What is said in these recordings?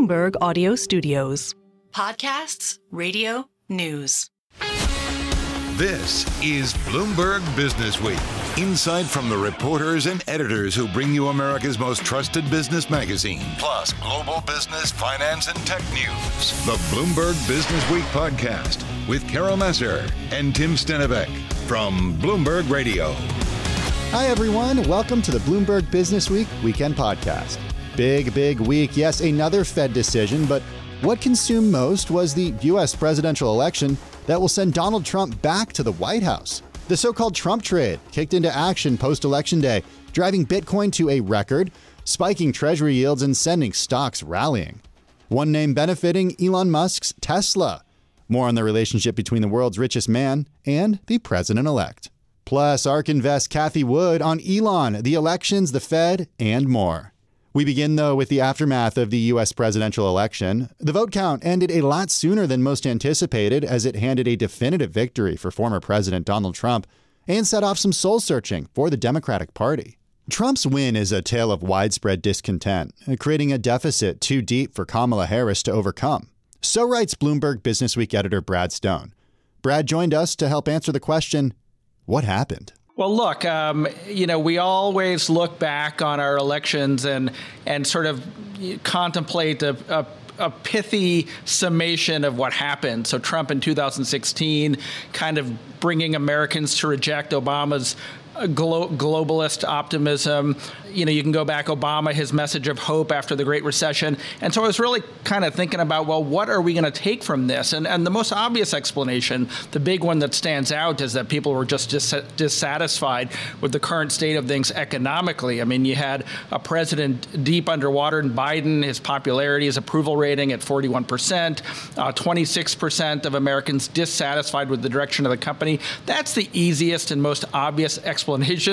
Bloomberg Audio Studios. Podcasts, radio, news. This is Bloomberg Businessweek. Insight from the reporters and editors who bring you America's most trusted business magazine, plus global business, finance, and tech news. The Bloomberg Businessweek podcast with Carol Messer and Tim Stenebek from Bloomberg Radio. Hi, everyone. Welcome to the Bloomberg Businessweek Weekend Podcast. Big week. Yes, another Fed decision. But what consumed most was the U.S. presidential election that will send Donald Trump back to the White House. The so-called Trump trade kicked into action post-election day, driving Bitcoin to a record, spiking Treasury yields and sending stocks rallying. One name benefiting: Elon Musk's Tesla. More on the relationship between the world's richest man and the president-elect. Plus, ARK Invest Kathy Wood on Elon, the elections, the Fed, and more. We begin, though, with the aftermath of the U.S. presidential election. The vote count ended a lot sooner than most anticipated, as it handed a definitive victory for former President Donald Trump and set off some soul-searching for the Democratic Party. Trump's win is a tale of widespread discontent, creating a deficit too deep for Kamala Harris to overcome. So writes Bloomberg Businessweek editor Brad Stone. Brad joined us to help answer the question, what happened? Well, look, we always look back on our elections and sort of contemplate a pithy summation of what happened. So Trump in 2016 kind of bringing Americans to reject Obama's globalist optimism. You can go back Obama, his message of hope after the Great Recession. And so I was really kind of thinking about, well, what are we going to take from this? And the most obvious explanation, the big one that stands out, is that people were just dissatisfied with the current state of things economically. I mean, you had a president deep underwater in Biden, his popularity, his approval rating at 41%, 26% of Americans dissatisfied with the direction of the company. That's the easiest and most obvious explanation.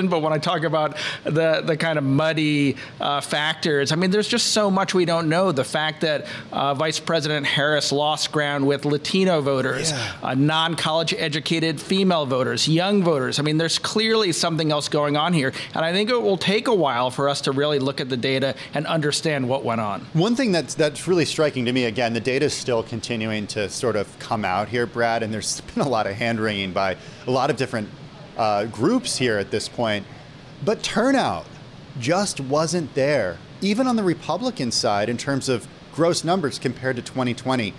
But when I talk about the kind of muddy factors, I mean, there's just so much we don't know. The fact that Vice President Harris lost ground with Latino voters, non-college educated female voters, young voters. I mean, there's clearly something else going on here. And I think it will take a while for us to really look at the data and understand what went on. One thing that's really striking to me, again, the data is still continuing to sort of come out here, Brad, and there's been a lot of hand-wringing by a lot of different groups here at this point, but turnout just wasn't there, even on the Republican side in terms of gross numbers compared to 2020.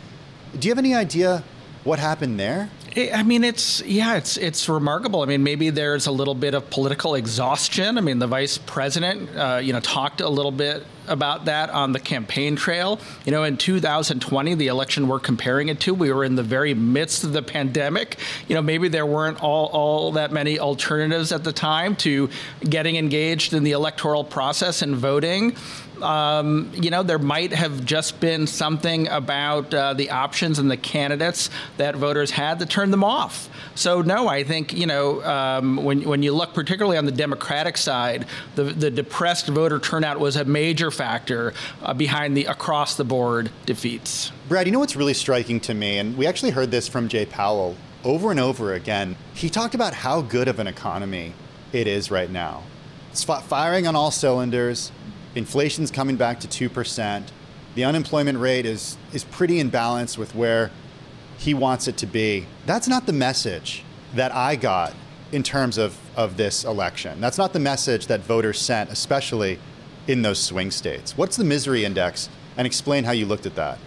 Do you have any idea what happened there? I mean, it's remarkable. I mean, maybe there's a little bit of political exhaustion. I mean, the vice president, talked a little bit about that on the campaign trail. In 2020, the election we're comparing it to, we were in the very midst of the pandemic. Maybe there weren't all that many alternatives at the time to getting engaged in the electoral process and voting. There might have just been something about the options and the candidates that voters had that turned them off. So, no, I think, when you look particularly on the Democratic side, the depressed voter turnout was a major factor behind the across the board defeats. Brad, what's really striking to me, and we actually heard this from Jay Powell over and over again. He talked about how good of an economy it is right now. It's firing on all cylinders. Inflation's coming back to 2%. The unemployment rate is pretty in balance with where he wants it to be. That's not the message that I got in terms of this election. That's not the message that voters sent, especially in those swing states. What's the misery index? And explain how you looked at that.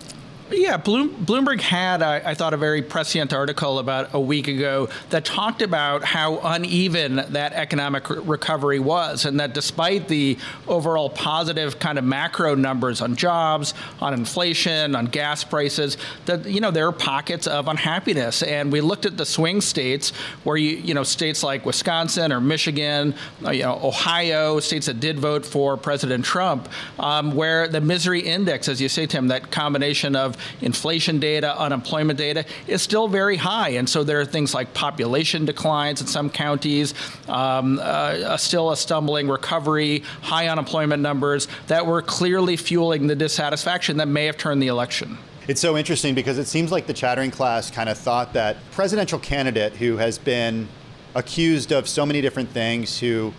Yeah, Bloomberg had, I thought, a very prescient article about a week ago that talked about how uneven that economic recovery was, and that despite the overall positive kind of macro numbers on jobs, on inflation, on gas prices, that, there are pockets of unhappiness. And we looked at the swing states where, states like Wisconsin or Michigan, Ohio, states that did vote for President Trump, where the misery index, as you say, Tim, that combination of inflation data, unemployment data, is still very high. And so there are things like population declines in some counties, still a stumbling recovery, high unemployment numbers that were clearly fueling the dissatisfaction that may have turned the election. It's so interesting because it seems like the chattering class kind of thought that presidential candidate who has been accused of so many different things, who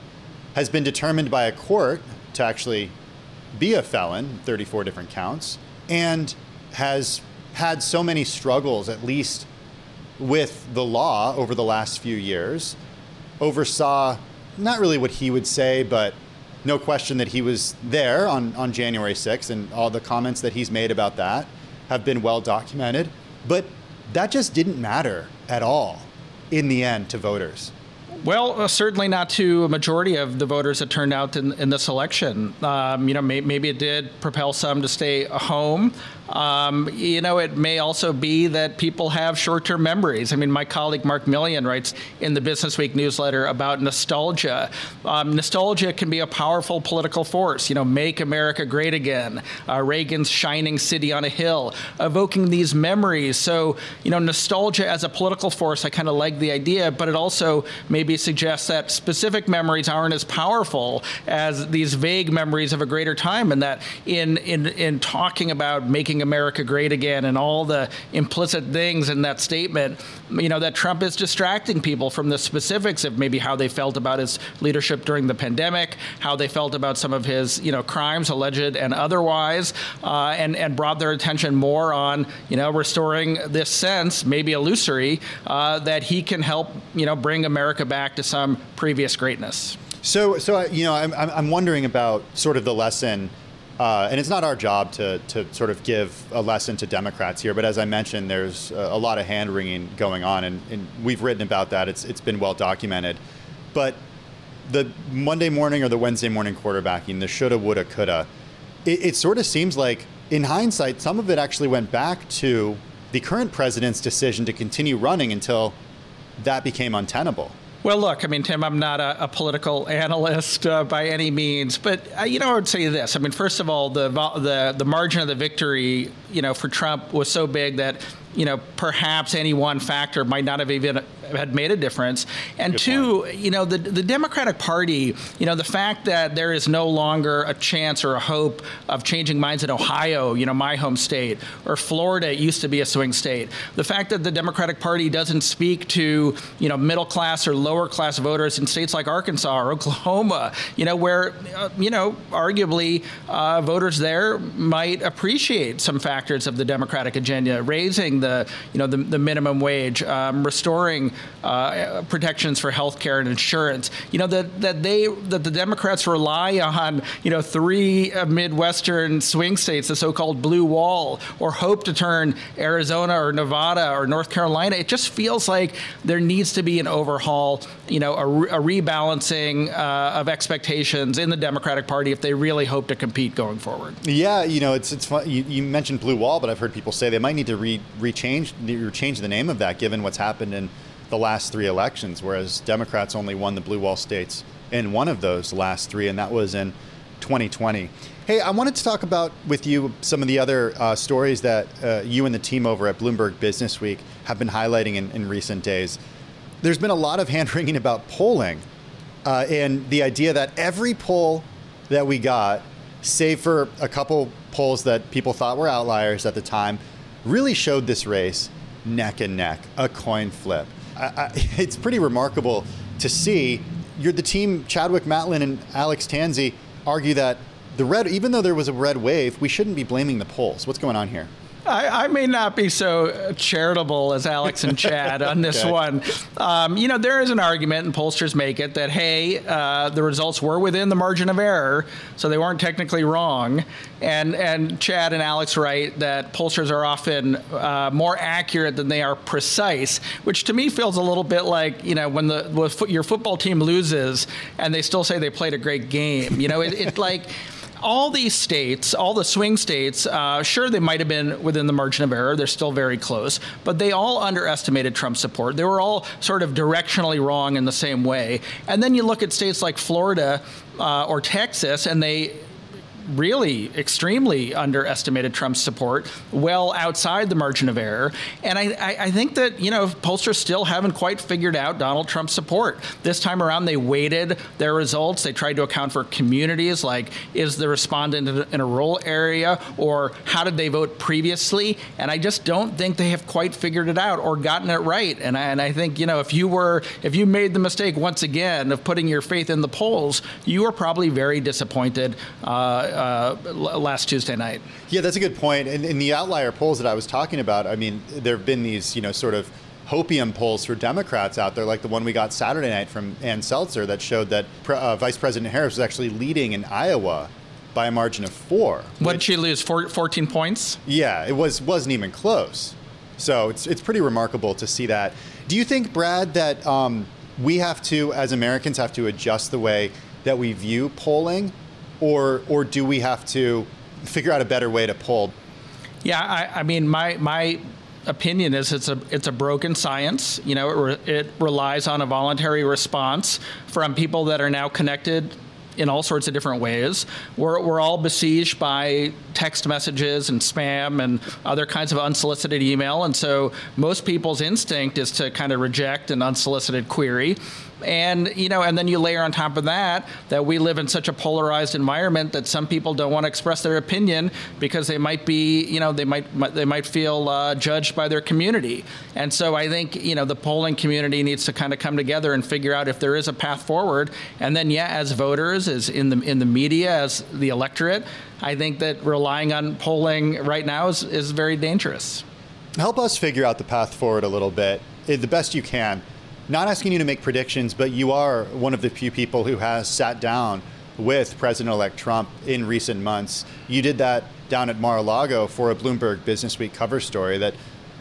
has been determined by a court to actually be a felon, 34 different counts, and has had so many struggles, at least with the law over the last few years, oversaw not really what he would say, but no question that he was there on January 6th, and all the comments that he's made about that have been well documented. But that just didn't matter at all in the end to voters. Well, certainly not to a majority of the voters that turned out in this election. Maybe it did propel some to stay home. It may also be that people have short-term memories. I mean, my colleague Mark Millian writes in the Businessweek newsletter about nostalgia. Nostalgia can be a powerful political force. Make America great again. Reagan's shining city on a hill, evoking these memories. So, nostalgia as a political force, I kind of like the idea, but it also maybe suggests that specific memories aren't as powerful as these vague memories of a greater time, and that in talking about making America great again and all the implicit things in that statement, that Trump is distracting people from the specifics of maybe how they felt about his leadership during the pandemic, how they felt about some of his, crimes, alleged and otherwise, and brought their attention more on, restoring this sense, maybe illusory, that he can help, bring America back to some previous greatness. So I'm wondering about sort of the lesson. And it's not our job to sort of give a lesson to Democrats here, but as I mentioned, there's a lot of hand-wringing going on, and we've written about that. It's been well documented. But the Monday morning or the Wednesday morning quarterbacking, the shoulda, woulda, coulda, it sort of seems like, in hindsight, some of it actually went back to the current president's decision to continue running until that became untenable. Well, look, I mean, Tim, I'm not a political analyst by any means, but, I would say this. I mean, first of all, the margin of the victory, for Trump was so big that, perhaps any one factor might not have even had made a difference. And two, the Democratic Party, the fact that there is no longer a chance or a hope of changing minds in Ohio, my home state, or Florida, it used to be a swing state. The fact that the Democratic Party doesn't speak to, middle class or lower class voters in states like Arkansas or Oklahoma, where, arguably voters there might appreciate some factors of the Democratic agenda, raising the minimum wage, restoring protections for health care and insurance, that the Democrats rely on, three Midwestern swing states, the so-called blue wall, or hope to turn Arizona or Nevada or North Carolina. It just feels like there needs to be an overhaul, a rebalancing of expectations in the Democratic Party if they really hope to compete going forward. Yeah, it's fun. You mentioned blue wall, but I've heard people say they might need to change the name of that, given what's happened in the last three elections, whereas Democrats only won the blue wall states in one of those last three, and that was in 2020. Hey, I wanted to talk about with you some of the other stories that you and the team over at Bloomberg Businessweek have been highlighting in recent days. There's been a lot of hand-wringing about polling and the idea that every poll that we got, save for a couple polls that people thought were outliers at the time, really showed this race neck and neck, a coin flip. It's pretty remarkable to see. You're the team, Chadwick Matlin and Alex Tanzi, argue that even though there was a red wave, we shouldn't be blaming the polls. What's going on here? I may not be so charitable as Alex and Chad on this one. There is an argument, and pollsters make it, that, hey, the results were within the margin of error, so they weren't technically wrong. And Chad and Alex write that pollsters are often more accurate than they are precise, which to me feels a little bit like, when your football team loses and they still say they played a great game. It's like... All these states, all the swing states, sure, they might have been within the margin of error. They're still very close, but they all underestimated Trump's support. They were all sort of directionally wrong in the same way. And then you look at states like Florida or Texas, and they really extremely underestimated Trump's support, well outside the margin of error. And I think that, pollsters still haven't quite figured out Donald Trump's support. This time around, they weighted their results. They tried to account for communities, like, is the respondent in a rural area, or how did they vote previously? And I just don't think they have quite figured it out or gotten it right. And I think, if you made the mistake once again of putting your faith in the polls, you were probably very disappointed last Tuesday night. Yeah, that's a good point. And in the outlier polls that I was talking about, I mean, there have been these, you know, sort of hopium polls for Democrats out there, like the one we got Saturday night from Ann Seltzer that showed that Vice President Harris was actually leading in Iowa by a margin of 4. What did she lose, 14 points? Yeah, it wasn't even close. So it's pretty remarkable to see that. Do you think, Brad, that we have to, as Americans, have to adjust the way that we view polling, or do we have to figure out a better way to poll? Yeah, I mean, my opinion is it's a broken science. You know, it relies on a voluntary response from people that are now connected in all sorts of different ways. We're all besieged by text messages and spam and other kinds of unsolicited email. And so most people's instinct is to kind of reject an unsolicited query. And, you know, and then you layer on top of that, that we live in such a polarized environment that some people don't want to express their opinion because they might be, you know, they might feel judged by their community. And so I think, you know, the polling community needs to kind of come together and figure out if there is a path forward. And then, yeah, as voters, as in the media, as the electorate, I think that relying on polling right now is very dangerous. Help us figure out the path forward a little bit, the best you can. Not asking you to make predictions, but you are one of the few people who has sat down with President-elect Trump in recent months. You did that down at Mar-a-Lago for a Bloomberg Businessweek cover story that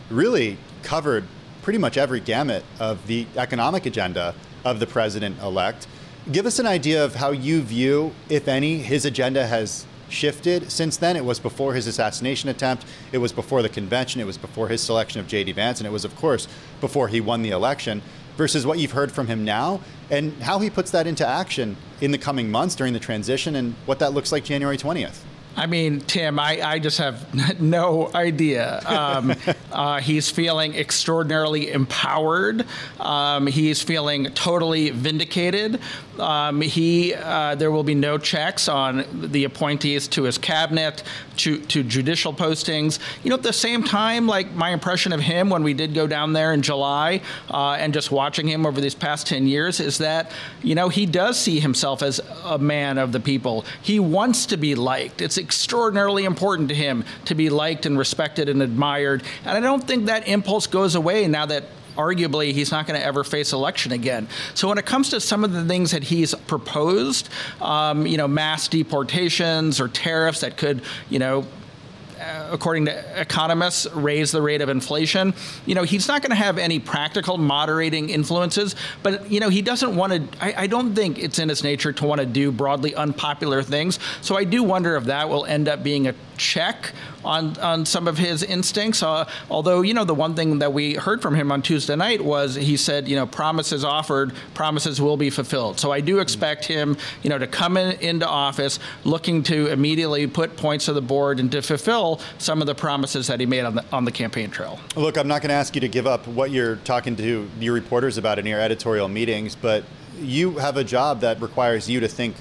really covered pretty much every gamut of the economic agenda of the president-elect. Give us an idea of how you view, if any, his agenda has shifted since then. It was before his assassination attempt. It was before the convention. It was before his selection of J.D. Vance. And it was, of course, before he won the election, versus what you've heard from him now, and how he puts that into action in the coming months during the transition and what that looks like January 20th. I mean, Tim, I just have no idea. He's feeling extraordinarily empowered. He's feeling totally vindicated. There will be no checks on the appointees to his cabinet, to judicial postings. You know, at the same time, like, my impression of him when we did go down there in July and just watching him over these past 10 years is that, you know, he does see himself as a man of the people. He wants to be liked. It's extraordinarily important to him to be liked and respected and admired. And I don't think that impulse goes away now that arguably he's not going to ever face election again. So when it comes to some of the things that he's proposed, you know, mass deportations or tariffs that could, you know, according to economists, raise the rate of inflation. You know, he's not going to have any practical moderating influences, but, you know, he doesn't want to, I don't think it's in his nature to want to do broadly unpopular things. So I do wonder if that will end up being a check on some of his instincts. Although, you know, the one thing that we heard from him on Tuesday night was he said, you know, promises offered, promises will be fulfilled. So I do expect him, you know, to come into office looking to immediately put points to the board and to fulfill some of the promises that he made on the campaign trail. Look, I'm not going to ask you to give up what you're talking to your reporters about in your editorial meetings, but you have a job that requires you to think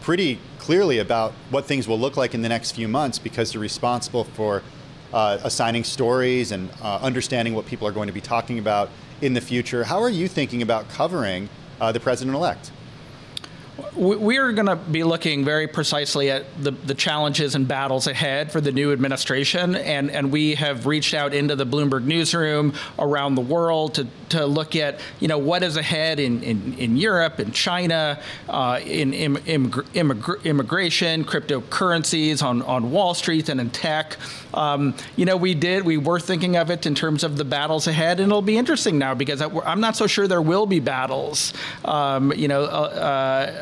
pretty clearly about what things will look like in the next few months, because you're responsible for assigning stories and understanding what people are going to be talking about in the future. How are you thinking about covering the president-elect? We're going to be looking very precisely at the challenges and battles ahead for the new administration. And we have reached out into the Bloomberg newsroom around the world to look at, you know, what is ahead in Europe, in China, in immigration, cryptocurrencies, on Wall Street, and in tech. You know, we were thinking of it in terms of the battles ahead. And it'll be interesting now, because I'm not so sure there will be battles. You know,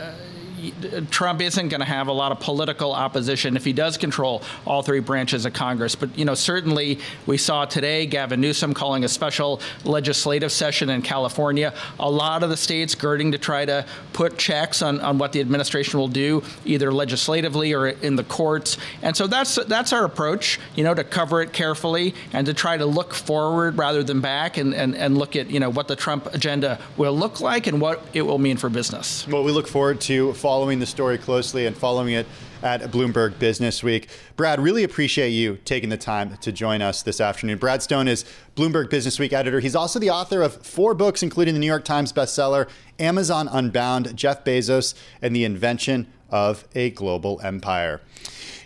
Trump isn't going to have a lot of political opposition if he does control all three branches of Congress. But, you know, certainly we saw today Gavin Newsom calling a special legislative session in California. A lot of the states girding to try to put checks on what the administration will do, either legislatively or in the courts. And so that's our approach, you know, to cover it carefully and to try to look forward rather than back and look at, you know, what the Trump agenda will look like and what it will mean for business. Well, we look forward to following the story closely and following it at Bloomberg Businessweek. Brad, really appreciate you taking the time to join us this afternoon. Brad Stone is Bloomberg Businessweek editor. He's also the author of 4 books, including the New York Times bestseller, Amazon Unbound, Jeff Bezos and the Invention of a global empire.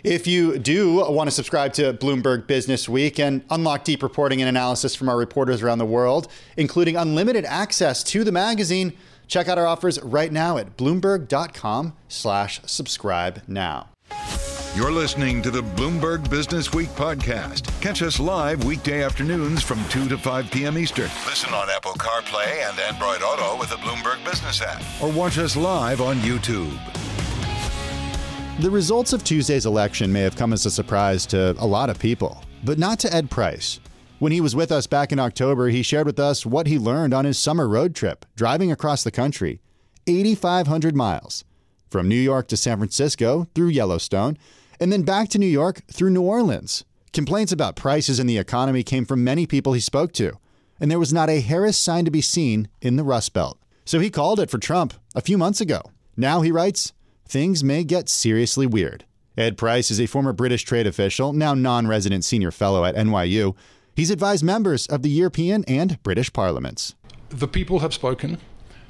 If you do want to subscribe to Bloomberg Businessweek and unlock deep reporting and analysis from our reporters around the world, including unlimited access to the magazine, check out our offers right now at bloomberg.com/subscribe now. You're listening to the Bloomberg Businessweek podcast. Catch us live weekday afternoons from 2 to 5 p.m. Eastern. Listen on Apple CarPlay and Android Auto with the Bloomberg Business app. Or watch us live on YouTube. The results of Tuesday's election may have come as a surprise to a lot of people, but not to Ed Price. When he was with us back in October, he shared with us what he learned on his summer road trip, driving across the country, 8,500 miles, from New York to San Francisco through Yellowstone, and then back to New York through New Orleans. Complaints about prices and the economy came from many people he spoke to, and there was not a Harris sign to be seen in the Rust Belt. So he called it for Trump a few months ago. Now, he writes, things may get seriously weird. Ed Price is a former British trade official, now non-resident senior fellow at NYU. He's advised members of the European and British parliaments. The people have spoken.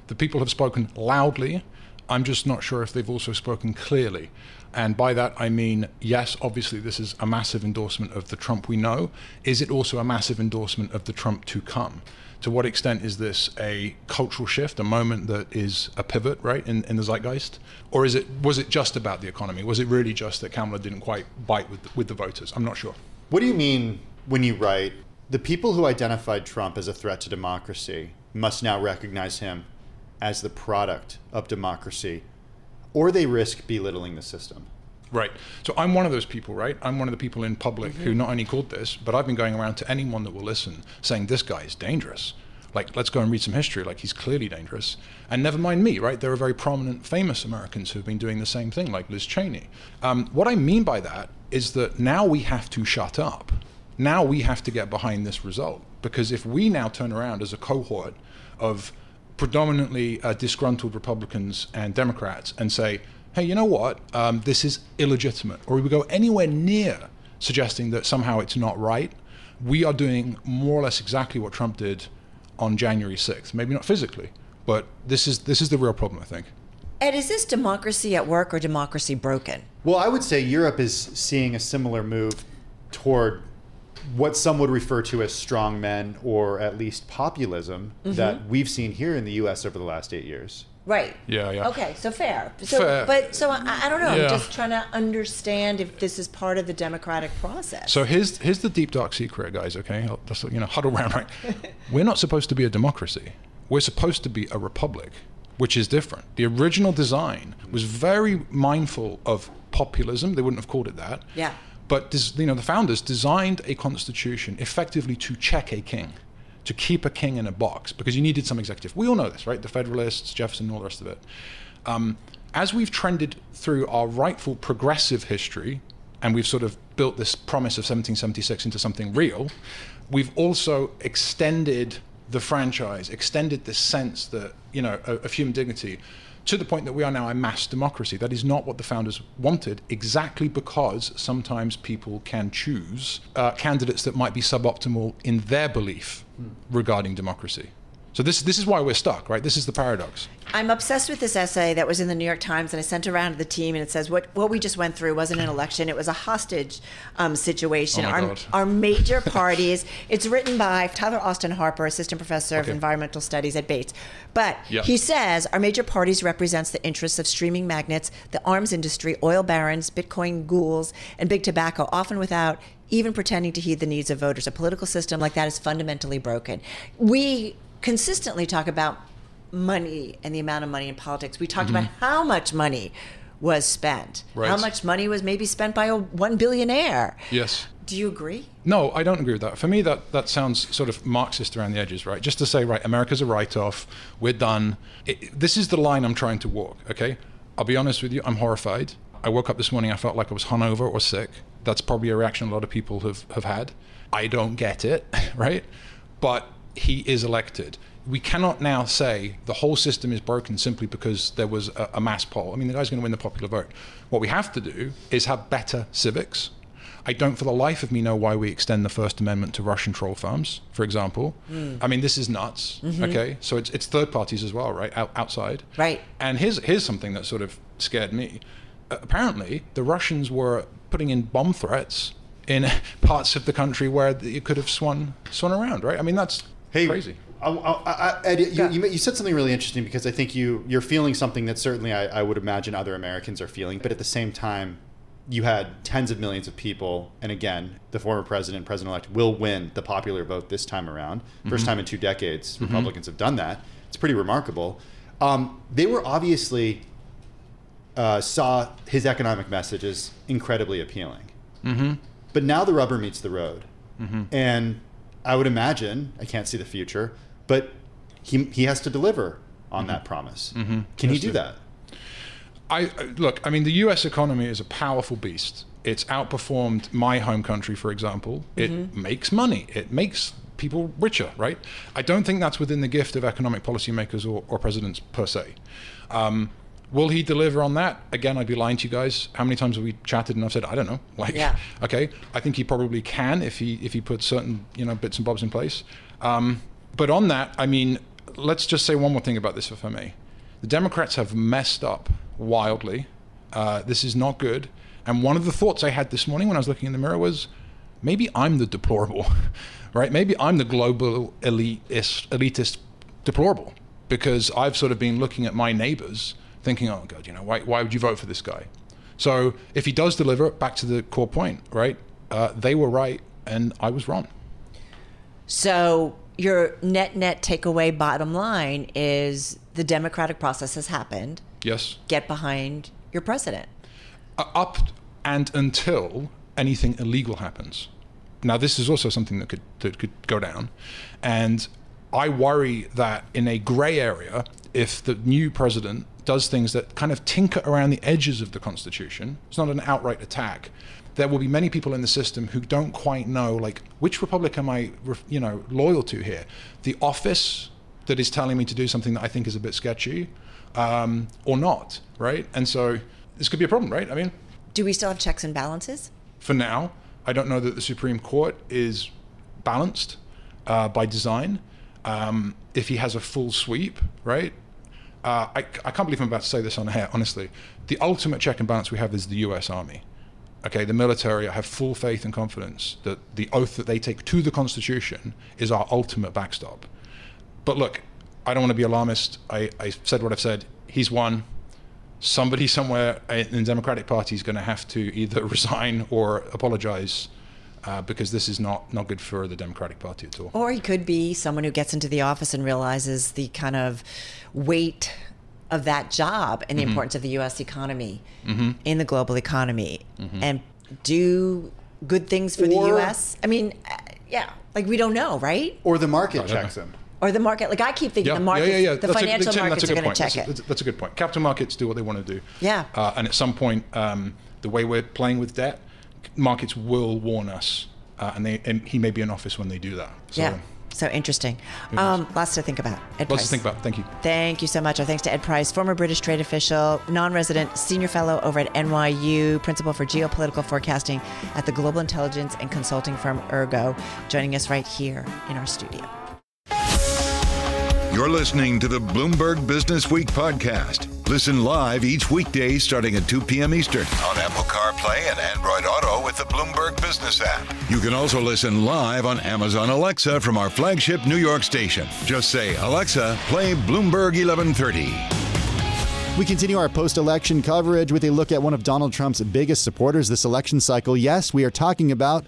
The people have spoken loudly. I'm just not sure if they've also spoken clearly. And by that, I mean, yes, obviously, this is a massive endorsement of the Trump we know. Is it also a massive endorsement of the Trump to come? To what extent is this a cultural shift, a moment that is a pivot, right, in the zeitgeist? Or is it, was it just about the economy? Was it really just that Kamala didn't quite bite with the voters? I'm not sure. What do you mean when you write, the people who identified Trump as a threat to democracy must now recognize him as the product of democracy, or they risk belittling the system? Right. So I'm one of those people, right? I'm one of the people in public who not only called this, but I've been going around to anyone that will listen saying, this guy is dangerous. Like, let's go and read some history. Like, he's clearly dangerous. And never mind me, right? There are very prominent, famous Americans who have been doing the same thing, like Liz Cheney. What I mean by that is that now we have to shut up. Now we have to get behind this result. Because if we now turn around as a cohort of predominantly disgruntled Republicans and Democrats and say, hey, you know what, this is illegitimate, or we go anywhere near suggesting that somehow it's not right, we are doing more or less exactly what Trump did on January 6th. Maybe not physically, but this is the real problem, I think. Ed, is this democracy at work or democracy broken? Well, I would say Europe is seeing a similar move toward what some would refer to as strongmen, or at least populism, that we've seen here in the U.S. over the last 8 years. Right. Yeah, yeah. Okay, so fair. So, fair. But so I don't know. Yeah. I'm just trying to understand if this is part of the democratic process. So here's the deep dark secret, guys. Okay, just, you know, huddle around. Right, we're not supposed to be a democracy. We're supposed to be a republic, which is different. The original design was very mindful of populism. They wouldn't have called it that. Yeah. But you know, the founders designed a constitution effectively to check a king, to keep a king in a box, because you needed some executive. We all know this, right? The Federalists, Jefferson, all the rest of it. As we've trended through our rightful progressive history, and we've sort of built this promise of 1776 into something real, we've also extended the franchise, extended this sense that, you know, of human dignity, to the point that we are now a mass democracy. That is not what the founders wanted, exactly because sometimes people can choose candidates that might be suboptimal in their belief regarding democracy. So this is why we're stuck, right? This is the paradox. I'm obsessed with this essay that was in the New York Times and I sent around to the team, and it says what we just went through wasn't an election, it was a hostage situation. Oh, our major parties. It's written by Tyler Austin Harper, assistant professor of environmental studies at Bates. But he says our major parties represents the interests of streaming magnates, the arms industry, oil barons, Bitcoin ghouls, and big tobacco, often without even pretending to heed the needs of voters. A political system like that is fundamentally broken. We consistently talk about money and the amount of money in politics. We talked about how much money was spent, how much money was maybe spent by one billionaire. Yes. Do you agree? No, I don't agree with that. For me, that sounds sort of Marxist around the edges, right? Just to say, right, America's a write-off, we're done. This is the line I'm trying to walk, okay? I'll be honest with you, I'm horrified. I woke up this morning, I felt like I was hungover or sick. That's probably a reaction a lot of people have had. I don't get it, right? But he is elected. We cannot now say the whole system is broken simply because there was a mass poll. I mean, the guy's going to win the popular vote. What we have to do is have better civics. I don't for the life of me know why we extend the First Amendment to Russian troll farms, for example. I mean, this is nuts, okay? So it's third parties as well, right, outside. Right. And here's something that sort of scared me. apparently the Russians were putting in bomb threats in parts of the country where it could have swung around, right? I mean, that's crazy. Ed, you said something really interesting, because I think you're feeling something that certainly I would imagine other Americans are feeling. But at the same time, you had tens of millions of people. And again, the former president-elect, will win the popular vote this time around. First time in 2 decades, Republicans have done that. It's pretty remarkable. They were obviously saw his economic message as incredibly appealing. But now the rubber meets the road. And I would imagine, I can't see the future, but he has to deliver on that promise. Can he do that? Look, I mean, the US economy is a powerful beast. It's outperformed my home country, for example. It makes money. It makes people richer, right? I don't think that's within the gift of economic policymakers or presidents per se. Will he deliver on that? Again, I'd be lying to you guys. How many times have we chatted and I've said, I don't know. Like, okay, I think he probably can if he puts certain bits and bobs in place. But on that, I mean, let's just say one more thing about this, if I may. The Democrats have messed up wildly. This is not good. And one of the thoughts I had this morning when I was looking in the mirror was, maybe I'm the deplorable, right? Maybe I'm the global elitist deplorable, because I've sort of been looking at my neighbors thinking, oh God, why would you vote for this guy? So if he does deliver, back to the core point, right? They were right and I was wrong. So your net takeaway bottom line is the democratic process has happened. Yes. Get behind your president. Up and until anything illegal happens. Now, this is also something that could go down. And I worry that in a gray area, if the new president does things that kind of tinker around the edges of the Constitution, it's not an outright attack, there will be many people in the system who don't quite know, like, which republic am I, loyal to here? The office that is telling me to do something that I think is a bit sketchy, or not, right? And so this could be a problem, right? I mean, do we still have checks and balances? For now, I don't know that the Supreme Court is balanced by design. If he has a full sweep, right? I can't believe I'm about to say this on air, honestly. The ultimate check and balance we have is the US Army. Okay, the military, I have full faith and confidence that the oath that they take to the Constitution is our ultimate backstop. But look, I don't want to be alarmist. I said what I've said. He's won. Somebody somewhere in the Democratic Party is going to have to either resign or apologize, because this is not good for the Democratic Party at all. Or he could be someone who gets into the office and realizes the kind of weight of that job and the importance of the U.S. economy in the global economy and do good things for the U.S. I mean, like, we don't know, right? Or the market checks him. Or the market, like I keep thinking the market, the financial markets are going to check it. That's a good point. Capital markets do what they want to do. Yeah. And at some point, the way we're playing with debt, markets will warn us. And he may be in office when they do that. So, yeah. So interesting. Lots to think about. Ed Price. Lots to think about. Thank you. Thank you so much. Our thanks to Ed Price, former British trade official, non-resident senior fellow over at NYU, principal for geopolitical forecasting at the global intelligence and consulting firm Ergo, joining us right here in our studio. You're listening to the Bloomberg Businessweek podcast. Listen live each weekday starting at 2 p.m. Eastern on Apple CarPlay and Android Auto with the Bloomberg Business app. You can also listen live on Amazon Alexa from our flagship New York station. Just say, Alexa, play Bloomberg 1130. We continue our post-election coverage with a look at one of Donald Trump's biggest supporters this election cycle. Yes, we are talking about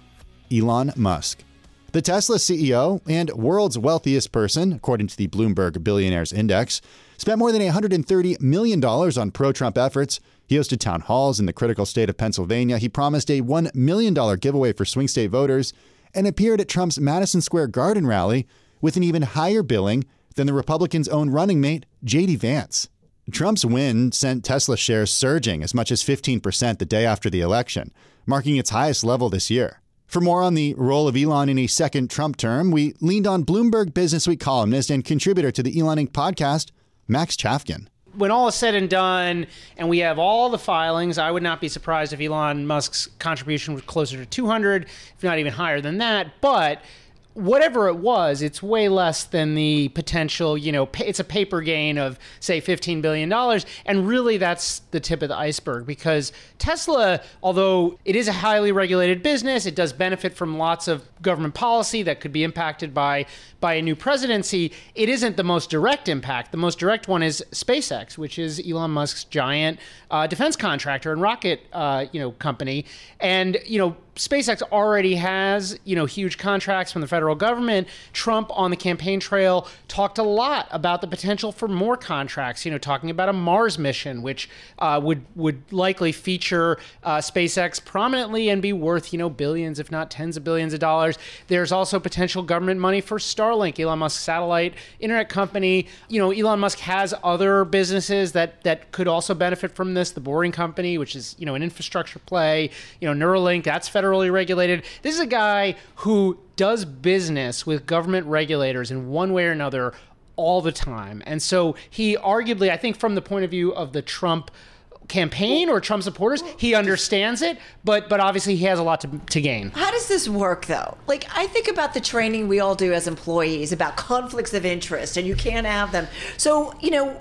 Elon Musk. The Tesla CEO and world's wealthiest person, according to the Bloomberg Billionaires Index, spent more than $130 million on pro-Trump efforts. He hosted town halls in the critical state of Pennsylvania. He promised a $1 million giveaway for swing state voters and appeared at Trump's Madison Square Garden rally with an even higher billing than the Republicans' own running mate, J.D. Vance. Trump's win sent Tesla shares surging as much as 15% the day after the election, marking its highest level this year. For more on the role of Elon in a second Trump term, we leaned on Bloomberg Businessweek columnist and contributor to the Elon Inc. podcast, Max Chafkin. When all is said and done, and we have all the filings, I would not be surprised if Elon Musk's contribution was closer to 200, if not even higher than that. But whatever it was, it's way less than the potential, you know, it's a paper gain of, say, $15 billion. And really, that's the tip of the iceberg, because Tesla, although it is a highly regulated business, it does benefit from lots of government policy that could be impacted by a new presidency. It isn't the most direct impact. The most direct one is SpaceX, which is Elon Musk's giant defense contractor and rocket company. And, SpaceX already has, huge contracts from the federal government. Trump on the campaign trail talked a lot about the potential for more contracts, talking about a Mars mission, which would likely feature SpaceX prominently and be worth, billions, if not tens of billions of dollars. There's also potential government money for Starlink, Elon Musk's satellite internet company. Elon Musk has other businesses that could also benefit from this. The Boring Company, which is, an infrastructure play, Neuralink, that's federal. Regulated. This is a guy who does business with government regulators in one way or another all the time. And so he arguably, I think from the point of view of the Trump campaign or Trump supporters, he understands it, but obviously he has a lot to gain. How does this work, though? Like, I think about the training we all do as employees about conflicts of interest, and you can't have them. So,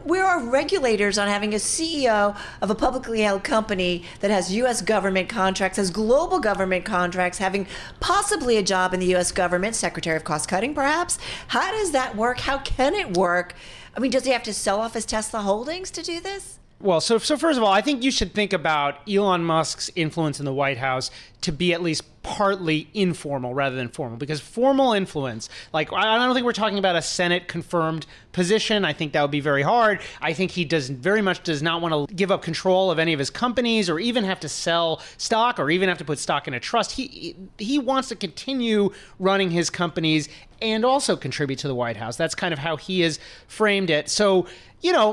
where are regulators on having a CEO of a publicly held company that has U.S. government contracts, has global government contracts, having possibly a job in the U.S. government, Secretary of Cost Cutting, perhaps? How does that work? How can it work? I mean, does he have to sell off his Tesla holdings to do this? Well, so first of all, I think you should think about Elon Musk's influence in the White House to be at least partly informal rather than formal, because formal influence, like, I don't think we're talking about a Senate confirmed position. I think that would be very hard. I think he very much does not want to give up control of any of his companies or even have to sell stock or even have to put stock in a trust. He wants to continue running his companies and also contribute to the White House. That's kind of how he has framed it. So,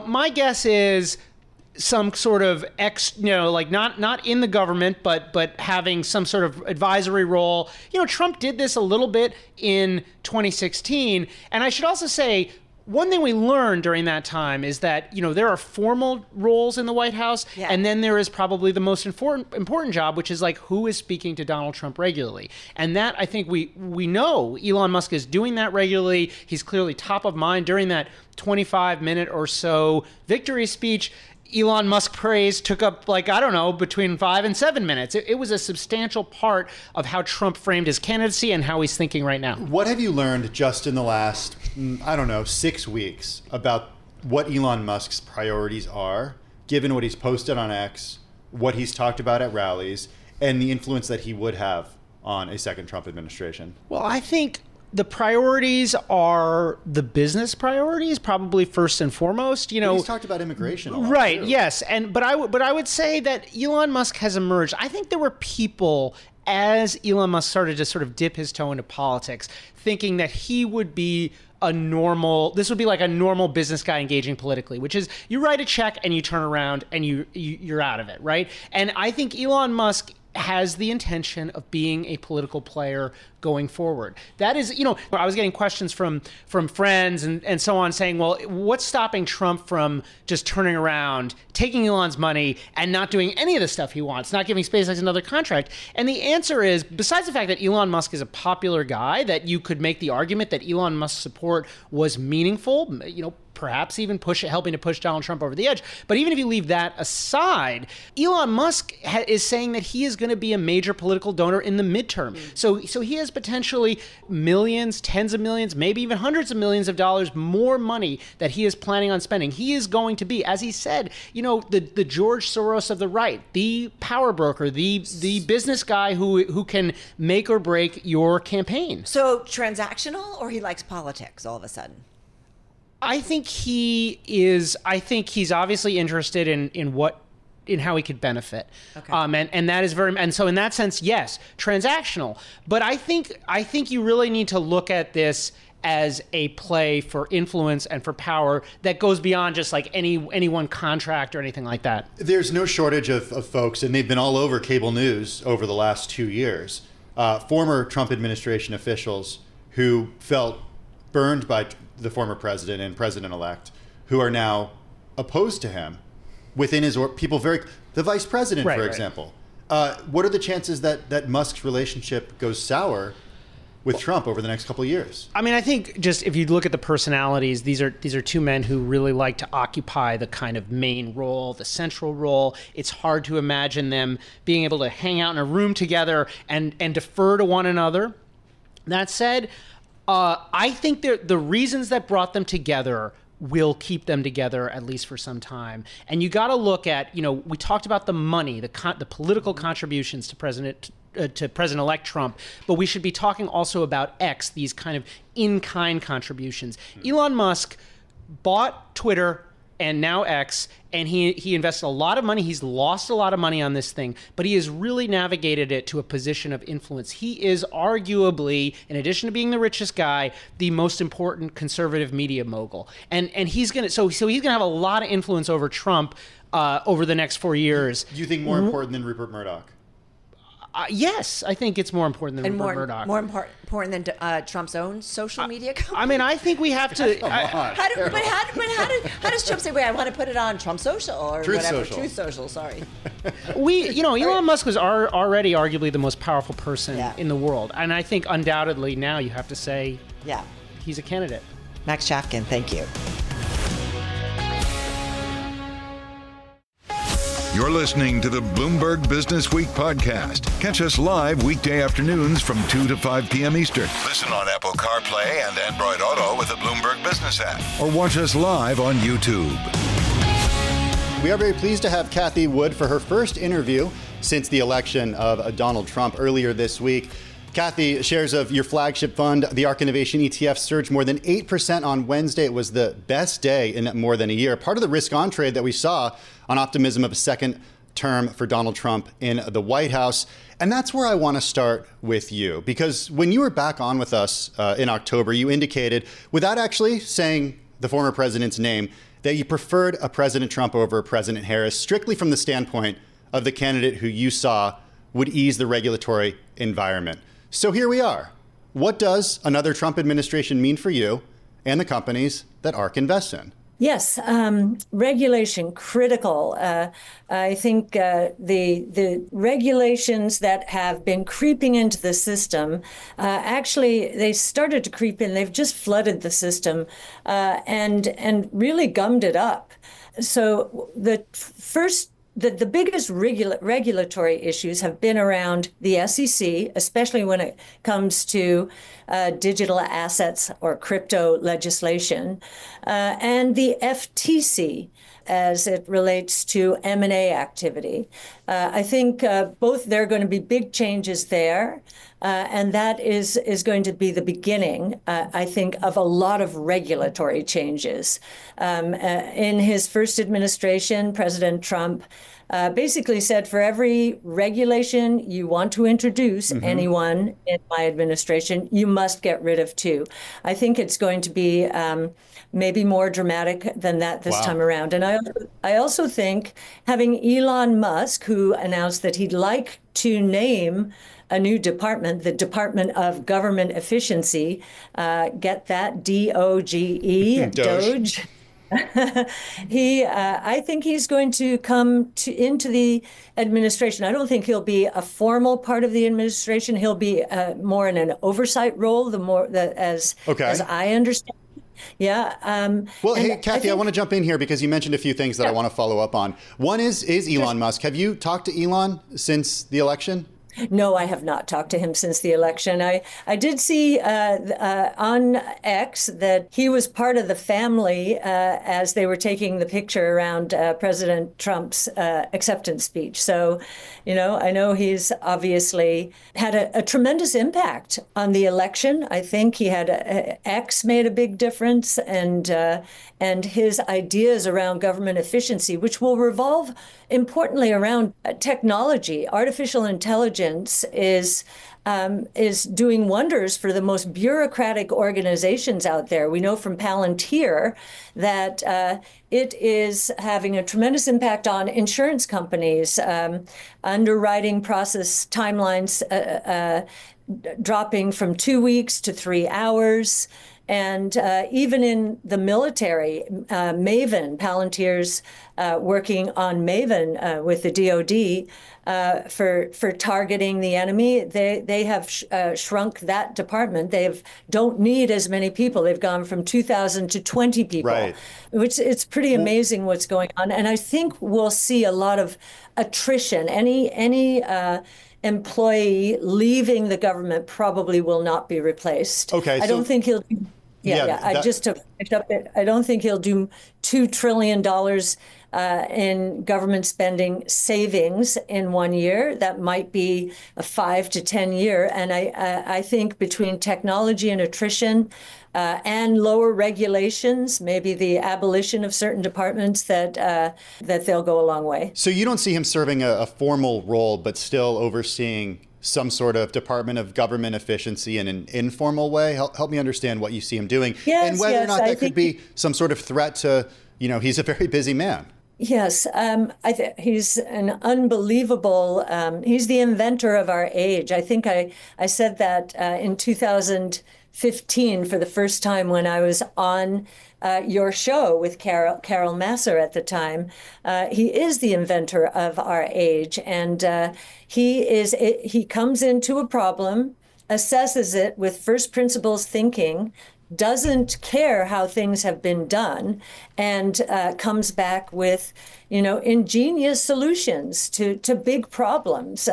my guess is some sort of not in the government, but having some sort of advisory role. Trump did this a little bit in 2016. And I should also say, one thing we learned during that time is that, there are formal roles in the White House, yeah, and then there is probably the most important job, which is like who is speaking to Donald Trump regularly. And that, I think we know Elon Musk is doing that regularly. He's clearly top of mind during that 25-minute or so victory speech. Elon Musk praise took up, like, I don't know, between 5 and 7 minutes. It was a substantial part of how Trump framed his candidacy and how he's thinking right now. What have you learned just in the last, 6 weeks about what Elon Musk's priorities are, given what he's posted on X, what he's talked about at rallies, and the influence that he would have on a second Trump administration? Well, I think the priorities are the business priorities, probably first and foremost. But he's talked about immigration a lot, right? Too. Yes, but I would say that Elon Musk has emerged. I think there were people, as Elon Musk started to sort of dip his toe into politics, thinking that he would be this would be like a normal business guy engaging politically, which is you write a check and you turn around and you're out of it, right? And I think Elon Musk has the intention of being a political player going forward. That is, I was getting questions from friends and so on saying, well, what's stopping Trump from just turning around, taking Elon's money and not doing any of the stuff he wants, not giving SpaceX another contract? And the answer is, besides the fact that Elon Musk is a popular guy, that you could make the argument that Elon Musk's support was meaningful, perhaps even helping to push Donald Trump over the edge. But even if you leave that aside, Elon Musk is saying that he is going to be a major political donor in the midterm. So he has potentially millions, tens of millions, maybe even hundreds of millions of dollars more money that he is planning on spending. He is going to be, as he said, the George Soros of the right, the power broker, the business guy who can make or break your campaign. So transactional, or he likes politics all of a sudden? I think he's obviously interested in how he could benefit. Okay. And that is and so in that sense, yes, transactional. But I think you really need to look at this as a play for influence and for power that goes beyond just like any one contract or anything like that. There's no shortage of folks, and they've been all over cable news over the last 2 years, former Trump administration officials who felt burned by the former president and president-elect, who are now opposed to him within his the vice president, for example. What are the chances that Musk's relationship goes sour with Trump over the next couple of years? I mean, I think just if you look at the personalities, these are two men who really like to occupy the kind of main role, the central role. It's hard to imagine them being able to hang out in a room together and defer to one another. That said, I think the reasons that brought them together will keep them together at least for some time. And you got to look at, you know, we talked about the money, the political contributions to President-elect Trump, but we should be talking also about X, these kind of in-kind contributions. Elon Musk bought Twitter and now X, and he invested a lot of money. He's lost a lot of money on this thing, but he has really navigated it to a position of influence. He is arguably, in addition to being the richest guy, the most important conservative media mogul. And he's gonna so he's gonna have a lot of influence over Trump over the next 4 years. Do you think more important than Rupert Murdoch? Yes, I think it's more important than Rupert Murdoch. More important than Trump's own social media company? I mean, I think we have to... How does Trump say, wait, I want to put it on Trump Social or Truth whatever? Social. Truth Social, sorry. You know, Elon Musk was already arguably the most powerful person in the world. And I think undoubtedly now you have to say he's a candidate. Max Chafkin, thank you. You're listening to the Bloomberg Businessweek podcast. Catch us live weekday afternoons from 2 to 5 p.m. Eastern. Listen on Apple CarPlay and Android Auto with the Bloomberg Business app. Or watch us live on YouTube. We are very pleased to have Kathy Wood for her first interview since the election of Donald Trump earlier this week. Kathy, shares of your flagship fund, the ARK Innovation ETF, surged more than 8% on Wednesday. It was the best day in more than a year. Part of the risk on trade that we saw on optimism of a second term for Donald Trump in the White House. And that's where I want to start with you, because when you were back on with us in October, you indicated, without actually saying the former president's name, that you preferred a President Trump over President Harris, strictly from the standpoint of the candidate who you saw would ease the regulatory environment. So here we are. What does another Trump administration mean for you and the companies that ARK invests in? Yes, regulation, critical. I think the regulations that have been creeping into the system, actually, they started to creep in. They've just flooded the system and really gummed it up. So the biggest regulatory issues have been around the SEC, especially when it comes to digital assets or crypto legislation, and the FTC as it relates to M&A activity. I think both there are going to be big changes there, and that is going to be the beginning, I think, of a lot of regulatory changes. In his first administration, President Trump basically said, for every regulation you want to introduce, anyone in my administration, you must get rid of two. I think it's going to be maybe more dramatic than that this time around. And I also think having Elon Musk, who announced that he'd like to name a new department, the Department of Government Efficiency, get that, D-O-G-E, DOGE. I think he's going to come into the administration. I don't think he'll be a formal part of the administration. He'll be more in an oversight role. As I understand. Yeah. Well, hey, Kathy, I want to jump in here because you mentioned a few things that I want to follow up on. One is Elon Musk. Have you talked to Elon since the election? No, I have not talked to him since the election. I did see on X that he was part of the family as they were taking the picture around President Trump's acceptance speech. So, you know, I know he's obviously had a tremendous impact on the election. I think he had X made a big difference, and his ideas around government efficiency, which will revolve importantly around technology. Artificial intelligence is doing wonders for the most bureaucratic organizations out there. We know from Palantir that it is having a tremendous impact on insurance companies, underwriting process timelines dropping from 2 weeks to 3 hours. And even in the military, Maven, Palantir's working on Maven with the DOD for targeting the enemy. They have shrunk that department. They don't need as many people. They've gone from 2,000 to 20 people, right. Which it's pretty amazing what's going on. And I think we'll see a lot of attrition. Any employee leaving the government probably will not be replaced. Okay, I don't think he'll. I just have picked up it. I don't think he'll do $2 trillion in government spending savings in 1 year. That might be a 5 to 10 year. And I think between technology and attrition and lower regulations, maybe the abolition of certain departments, that they'll go a long way. So you don't see him serving a formal role, but still overseeing some sort of Department of Government efficiency in an informal way? Help me understand what you see him doing, and whether or not that could be some sort of threat to, he's a very busy man. Yes, he's an unbelievable, he's the inventor of our age. I think I said that in 2015 for the first time when I was on your show with Carol Masser at the time. He is the inventor of our age, and he comes into a problem, assesses it with first principles thinking, doesn't care how things have been done, and comes back with, ingenious solutions to big problems,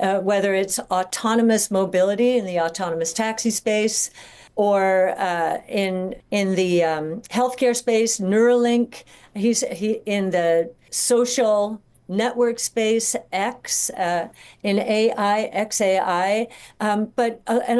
whether it's autonomous mobility in the autonomous taxi space, or in the healthcare space, Neuralink. He's in the social network space, X, in AI, XAI, and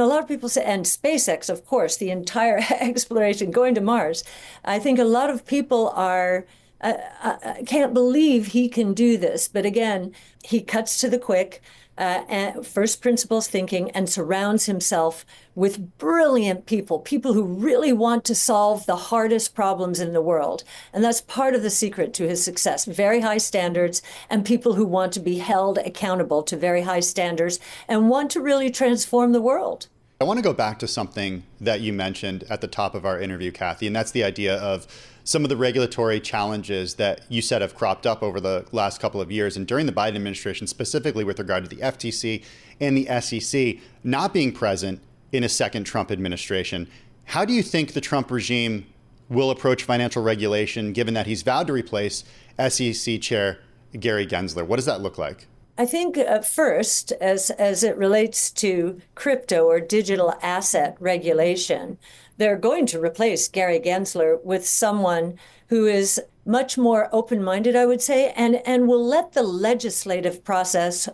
a lot of people say, and SpaceX, of course, the entire exploration, going to Mars. I think a lot of people are, I can't believe he can do this. But again, he cuts to the quick, and first principles thinking, and surrounds himself with brilliant people who really want to solve the hardest problems in the world. And that's part of the secret to his success, very high standards, and people who want to be held accountable to very high standards and want to really transform the world. I want to go back to something that you mentioned at the top of our interview, Kathy, and that's the idea of some of the regulatory challenges that you said have cropped up over the last couple of years and during the Biden administration, specifically with regard to the FTC and the SEC not being present in a second Trump administration. How do you think the Trump regime will approach financial regulation, given that he's vowed to replace SEC Chair Gary Gensler? What does that look like? I think first, as it relates to crypto or digital asset regulation, they're going to replace Gary Gensler with someone who is much more open-minded, I would say, and will let the legislative process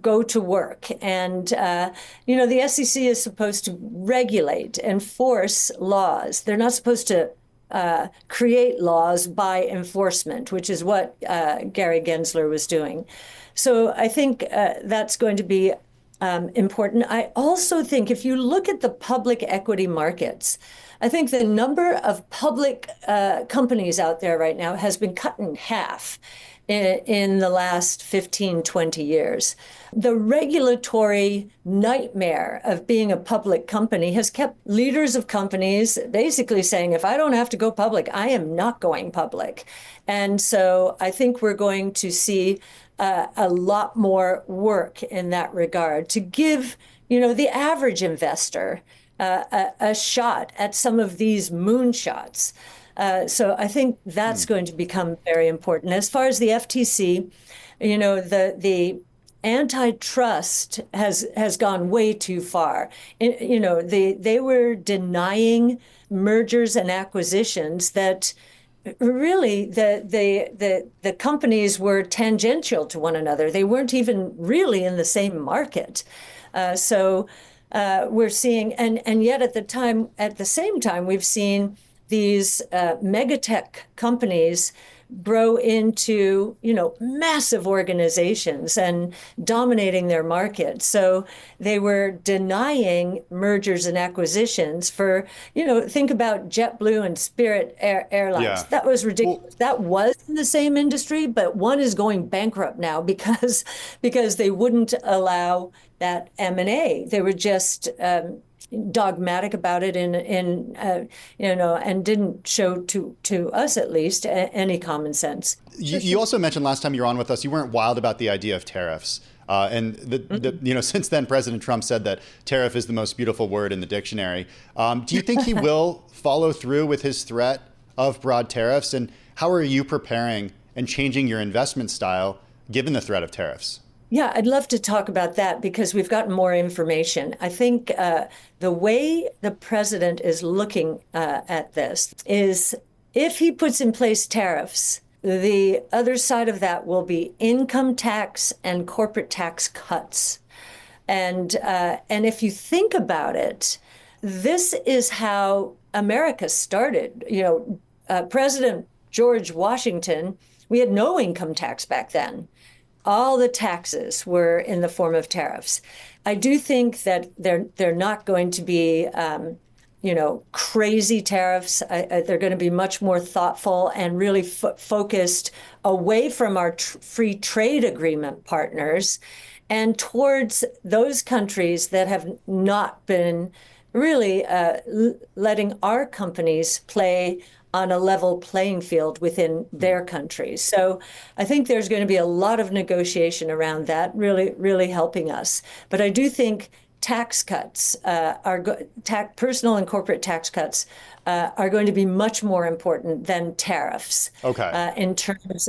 go to work. And, the SEC is supposed to regulate, enforce laws. They're not supposed to create laws by enforcement, which is what Gary Gensler was doing. So I think that's going to be important. I also think if you look at the public equity markets, I think the number of public companies out there right now has been cut in half in the last 15, 20 years. The regulatory nightmare of being a public company has kept leaders of companies basically saying, if I don't have to go public, I am not going public. And so I think we're going to see a lot more work in that regard to give, the average investor a shot at some of these moonshots. So I think that's going to become very important. As far as the FTC, the antitrust has gone way too far. They were denying mergers and acquisitions that really the companies were tangential to one another. They weren't even really in the same market. So we're seeing, and yet at the same time, we've seen these megatech companies grow into, massive organizations and dominating their market. So they were denying mergers and acquisitions for, think about JetBlue and Spirit Airlines. Yeah. That was ridiculous. Well, that was in the same industry, but one is going bankrupt now because they wouldn't allow that M&A. They were just dogmatic about it and didn't show to us at least any common sense. You also mentioned last time you were on with us, you weren't wild about the idea of tariffs. And since then, President Trump said that tariff is the most beautiful word in the dictionary. Do you think he will follow through with his threat of broad tariffs? And how are you preparing and changing your investment style given the threat of tariffs? Yeah, I'd love to talk about that because we've gotten more information. I think the way the president is looking at this is if he puts in place tariffs, the other side of that will be income tax and corporate tax cuts. And if you think about it, this is how America started. President George Washington, we had no income tax back then. All the taxes were in the form of tariffs. I do think that they're not going to be, crazy tariffs. They're going to be much more thoughtful and really focused away from our free trade agreement partners and towards those countries that have not been really letting our companies play on a level playing field within their countries. So I think there's going to be a lot of negotiation around that, really, really helping us. But I do think tax cuts, personal and corporate tax cuts, are going to be much more important than tariffs. Okay. In terms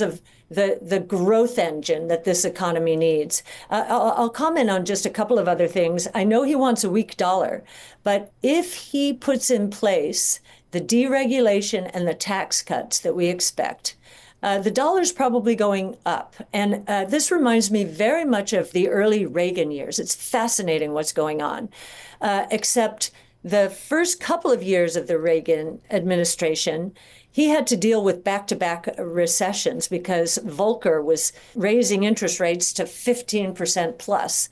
of the growth engine that this economy needs. I'll comment on just a couple of other things. I know he wants a weak dollar, but if he puts in place the deregulation and the tax cuts that we expect, the dollar's probably going up. And this reminds me very much of the early Reagan years. It's fascinating what's going on, except the first couple of years of the Reagan administration, he had to deal with back-to-back recessions because Volcker was raising interest rates to 15% plus.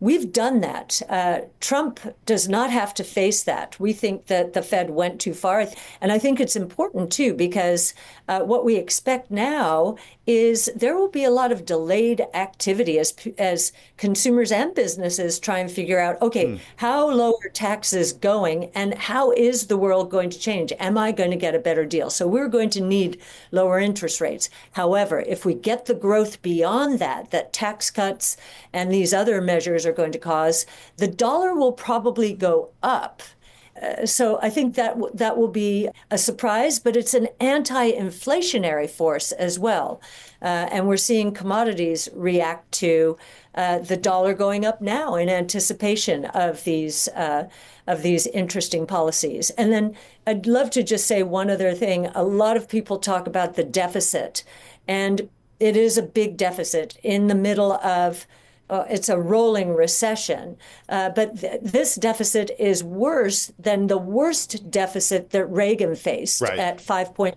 We've done that. Trump does not have to face that. We think that the Fed went too far. And I think it's important, too, because what we expect now is there will be a lot of delayed activity as consumers and businesses try and figure out, OK, how low are taxes going and how is the world going to change? Am I going to get a better deal? So we're going to need lower interest rates. However, if we get the growth beyond that tax cuts and these other measures are going to cause, the dollar will probably go up. So I think that will be a surprise, but it's an anti-inflationary force as well. And we're seeing commodities react to the dollar going up now in anticipation of these interesting policies. And then I'd love to just say one other thing. A lot of people talk about the deficit, and it is a big deficit in the middle of it's a rolling recession, but this deficit is worse than the worst deficit that Reagan faced at 5.5%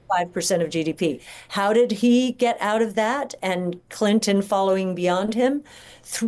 of GDP. How did he get out of that and Clinton following beyond him?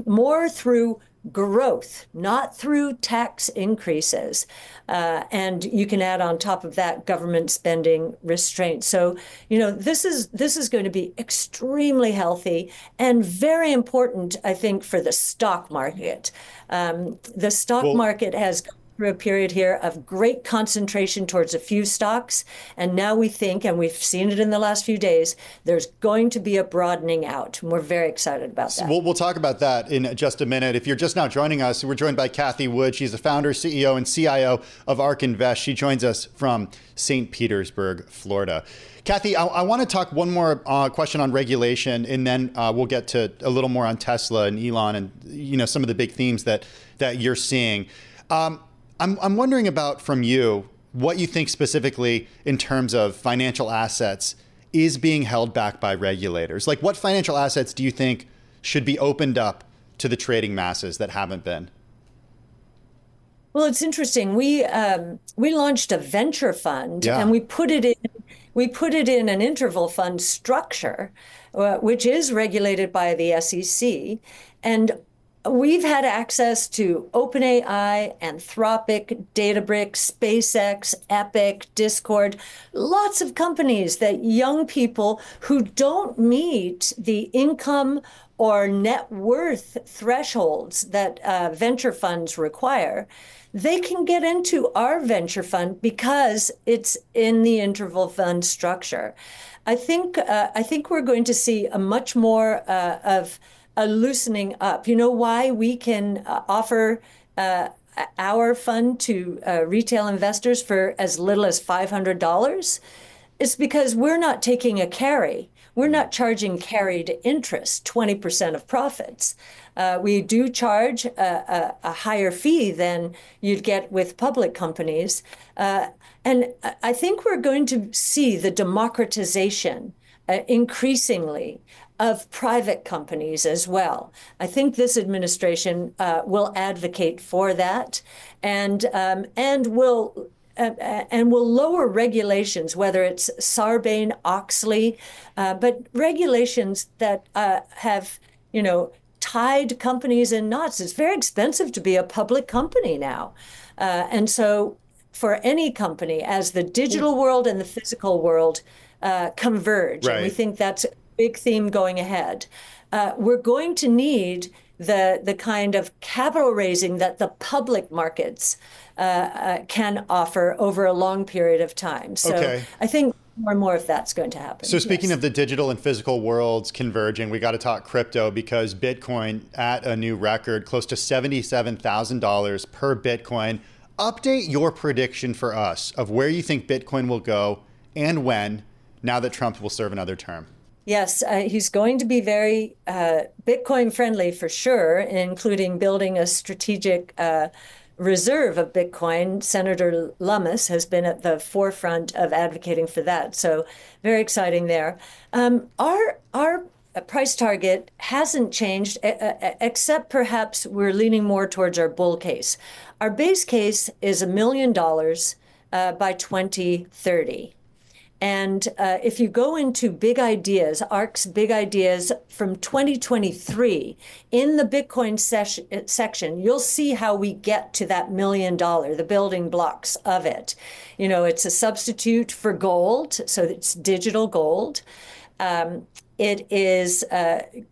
More through growth, not through tax increases. And you can add on top of that government spending restraint. So, this is going to be extremely healthy and very important, I think, for the stock market. The stock market has gone through a period here of great concentration towards a few stocks. And now we think, and we've seen it in the last few days, there's going to be a broadening out. And we're very excited about that. We'll talk about that in just a minute. If you're just now joining us, we're joined by Kathy Wood. She's the founder, CEO, and CIO of ARK Invest. She joins us from St. Petersburg, Florida. Kathy, I want to talk one more question on regulation, and then we'll get to a little more on Tesla and Elon and, some of the big themes that you're seeing. I'm wondering about from you what you think specifically in terms of financial assets is being held back by regulators. Like, what financial assets do you think should be opened up to the trading masses that haven't been? Well, it's interesting. We launched a venture fund and we put it in an interval fund structure, which is regulated by the SEC, and We've had access to OpenAI, Anthropic, Databricks, SpaceX, Epic, Discord, lots of companies that young people who don't meet the income or net worth thresholds that venture funds require, they can get into our venture fund because it's in the interval fund structure. I think we're going to see a much more of a loosening up. You know why we can offer our fund to retail investors for as little as $500? It's because we're not taking a carry. We're not charging carried interest, 20% of profits. We do charge a higher fee than you'd get with public companies. And I think we're going to see the democratization increasingly of private companies as well. I think this administration will advocate for that, and will lower regulations, whether it's Sarbanes-Oxley, but regulations that have, you know, tied companies in knots. It's very expensive to be a public company now, and so for any company, as the digital world and the physical world converge, right. And we think that's a big theme going ahead. We're going to need the kind of capital raising that the public markets can offer over a long period of time. So okay. I think more and more of that's going to happen. So speaking of the digital and physical worlds converging, we got to talk crypto, because Bitcoin at a new record, close to $77,000 per Bitcoin. Update your prediction for us of where you think Bitcoin will go and when, now that Trump will serve another term. Yes, he's going to be very Bitcoin friendly for sure, including building a strategic reserve of Bitcoin. Senator Lummis has been at the forefront of advocating for that. So very exciting there. Our price target hasn't changed, except perhaps we're leaning more towards our bull case. Our base case is $1 million by 2030. And if you go into big ideas, ARC's big ideas from 2023, in the Bitcoin section, you'll see how we get to that $1 million, the building blocks of it. You know, it's a substitute for gold, so it's digital gold. It is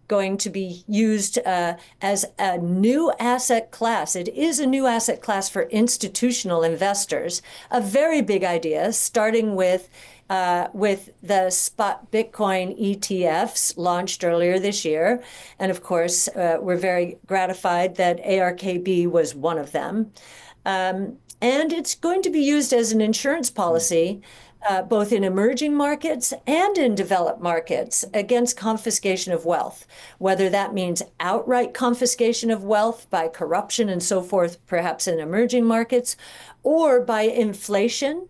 going to be used as a new asset class. It is a new asset class for institutional investors. A very big idea, starting with the spot Bitcoin ETFs launched earlier this year. And of course, we're very gratified that ARKB was one of them. And it's going to be used as an insurance policy, both in emerging markets and in developed markets, against confiscation of wealth, whether that means outright confiscation of wealth by corruption and so forth, perhaps in emerging markets, or by inflation.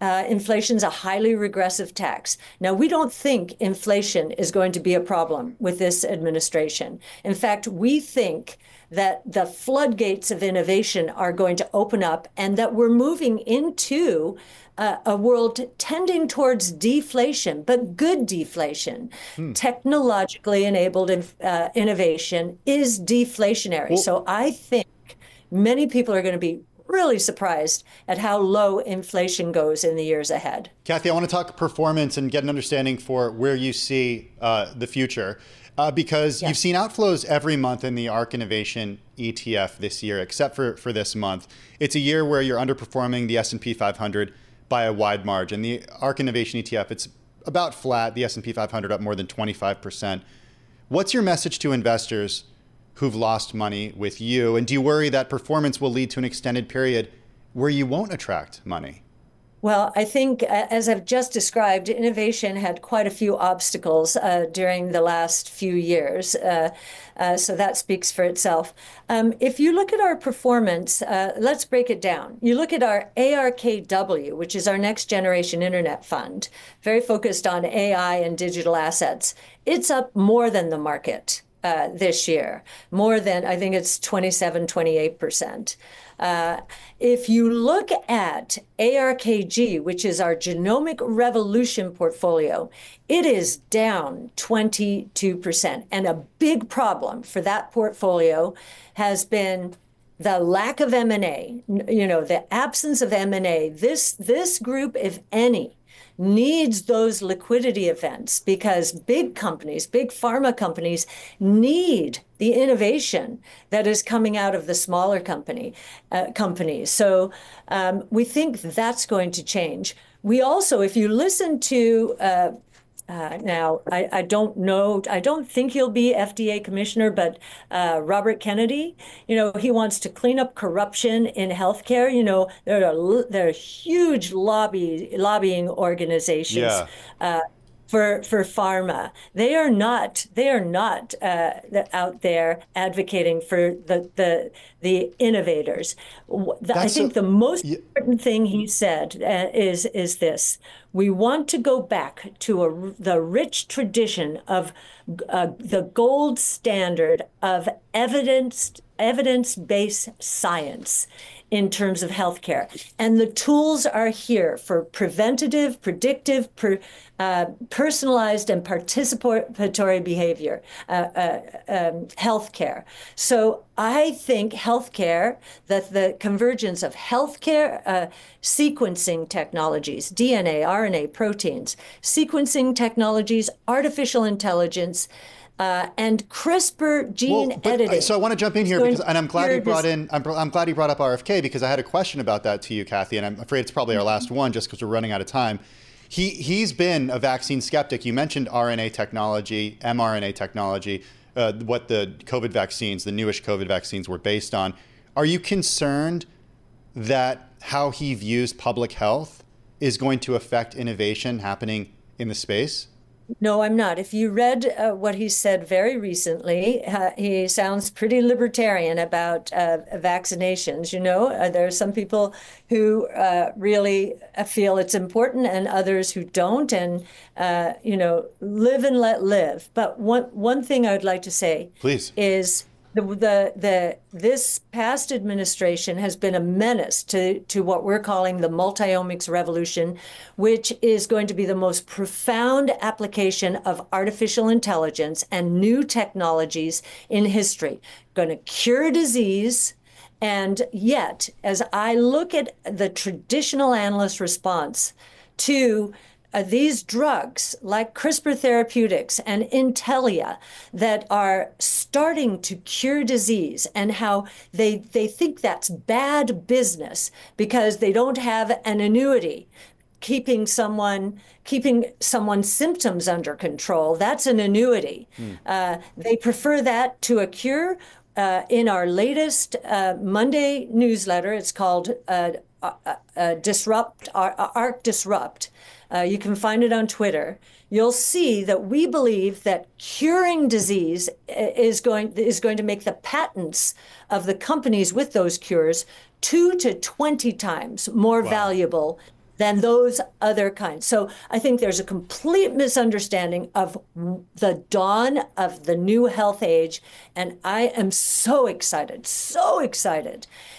Inflation's a highly regressive tax. Now, we don't think inflation is going to be a problem with this administration. In fact, we think that the floodgates of innovation are going to open up, and that we're moving into a world tending towards deflation, but good deflation. Technologically enabled innovation is deflationary. Well, so I think many people are going to be really surprised at how low inflation goes in the years ahead. Kathy, I want to talk performance and get an understanding for where you see the future, because you've seen outflows every month in the ARK Innovation ETF this year, except for this month. It's a year where you're underperforming the S&P 500 by a wide margin. The ARK Innovation ETF, it's about flat, the S&P 500 up more than 25%. What's your message to investors who've lost money with you? And do you worry that performance will lead to an extended period where you won't attract money? Well, I think, as I've just described, innovation had quite a few obstacles during the last few years. So that speaks for itself. If you look at our performance, let's break it down. You look at our ARKW, which is our next generation internet fund, very focused on AI and digital assets. It's up more than the market. this year, more than, I think it's 27-28%. If you look at ARKG, which is our genomic revolution portfolio, it is down 22%. And a big problem for that portfolio has been the lack of M&A, you know, the absence of M&A. This group, if any, needs those liquidity events because big companies, big pharma companies need the innovation that is coming out of the smaller companies. So we think that's going to change. We also, if you listen to, now, I don't know, I don't think he'll be FDA commissioner, but Robert Kennedy, you know, he wants to clean up corruption in healthcare. You know, there are huge lobbying organizations. Yeah. For pharma. They are not out there advocating for the innovators. I think the most important thing he said is this: we want to go back to the rich tradition of the gold standard of evidence-based science in terms of healthcare. And the tools are here for preventative, predictive, personalized, and participatory behavior, healthcare. So I think healthcare, that the convergence of healthcare sequencing technologies, DNA, RNA, proteins, sequencing technologies, artificial intelligence, and CRISPR editing. So I want to jump in here because I'm glad you brought in. I'm glad you brought up RFK because I had a question about that to you, Kathy, and I'm afraid it's probably our last one just because we're running out of time. He's been a vaccine skeptic. You mentioned RNA technology, mRNA technology, what the COVID vaccines, the newish COVID vaccines, were based on. Are you concerned that how he views public health is going to affect innovation happening in the space? No, I'm not. If you read what he said very recently, he sounds pretty libertarian about vaccinations. You know, there are some people who really feel it's important and others who don't, and, you know, live and let live. But one thing I would like to say, please, is this past administration has been a menace to what we're calling the multi-omics revolution, which is going to be the most profound application of artificial intelligence and new technologies in history. Going to cure disease. And yet, as I look at the traditional analyst response to these drugs like CRISPR Therapeutics and Intellia that are starting to cure disease, and how they think that's bad business because they don't have an annuity. Keeping someone's symptoms under control, that's an annuity. They prefer that to a cure. In our latest Monday newsletter, it's called ARK Disrupt. You can find it on Twitter. You'll see that we believe that curing disease is going to make the patents of the companies with those cures 2 to 20 times more valuable than those other kinds. So I think there's a complete misunderstanding of the dawn of the new health age. And I am so excited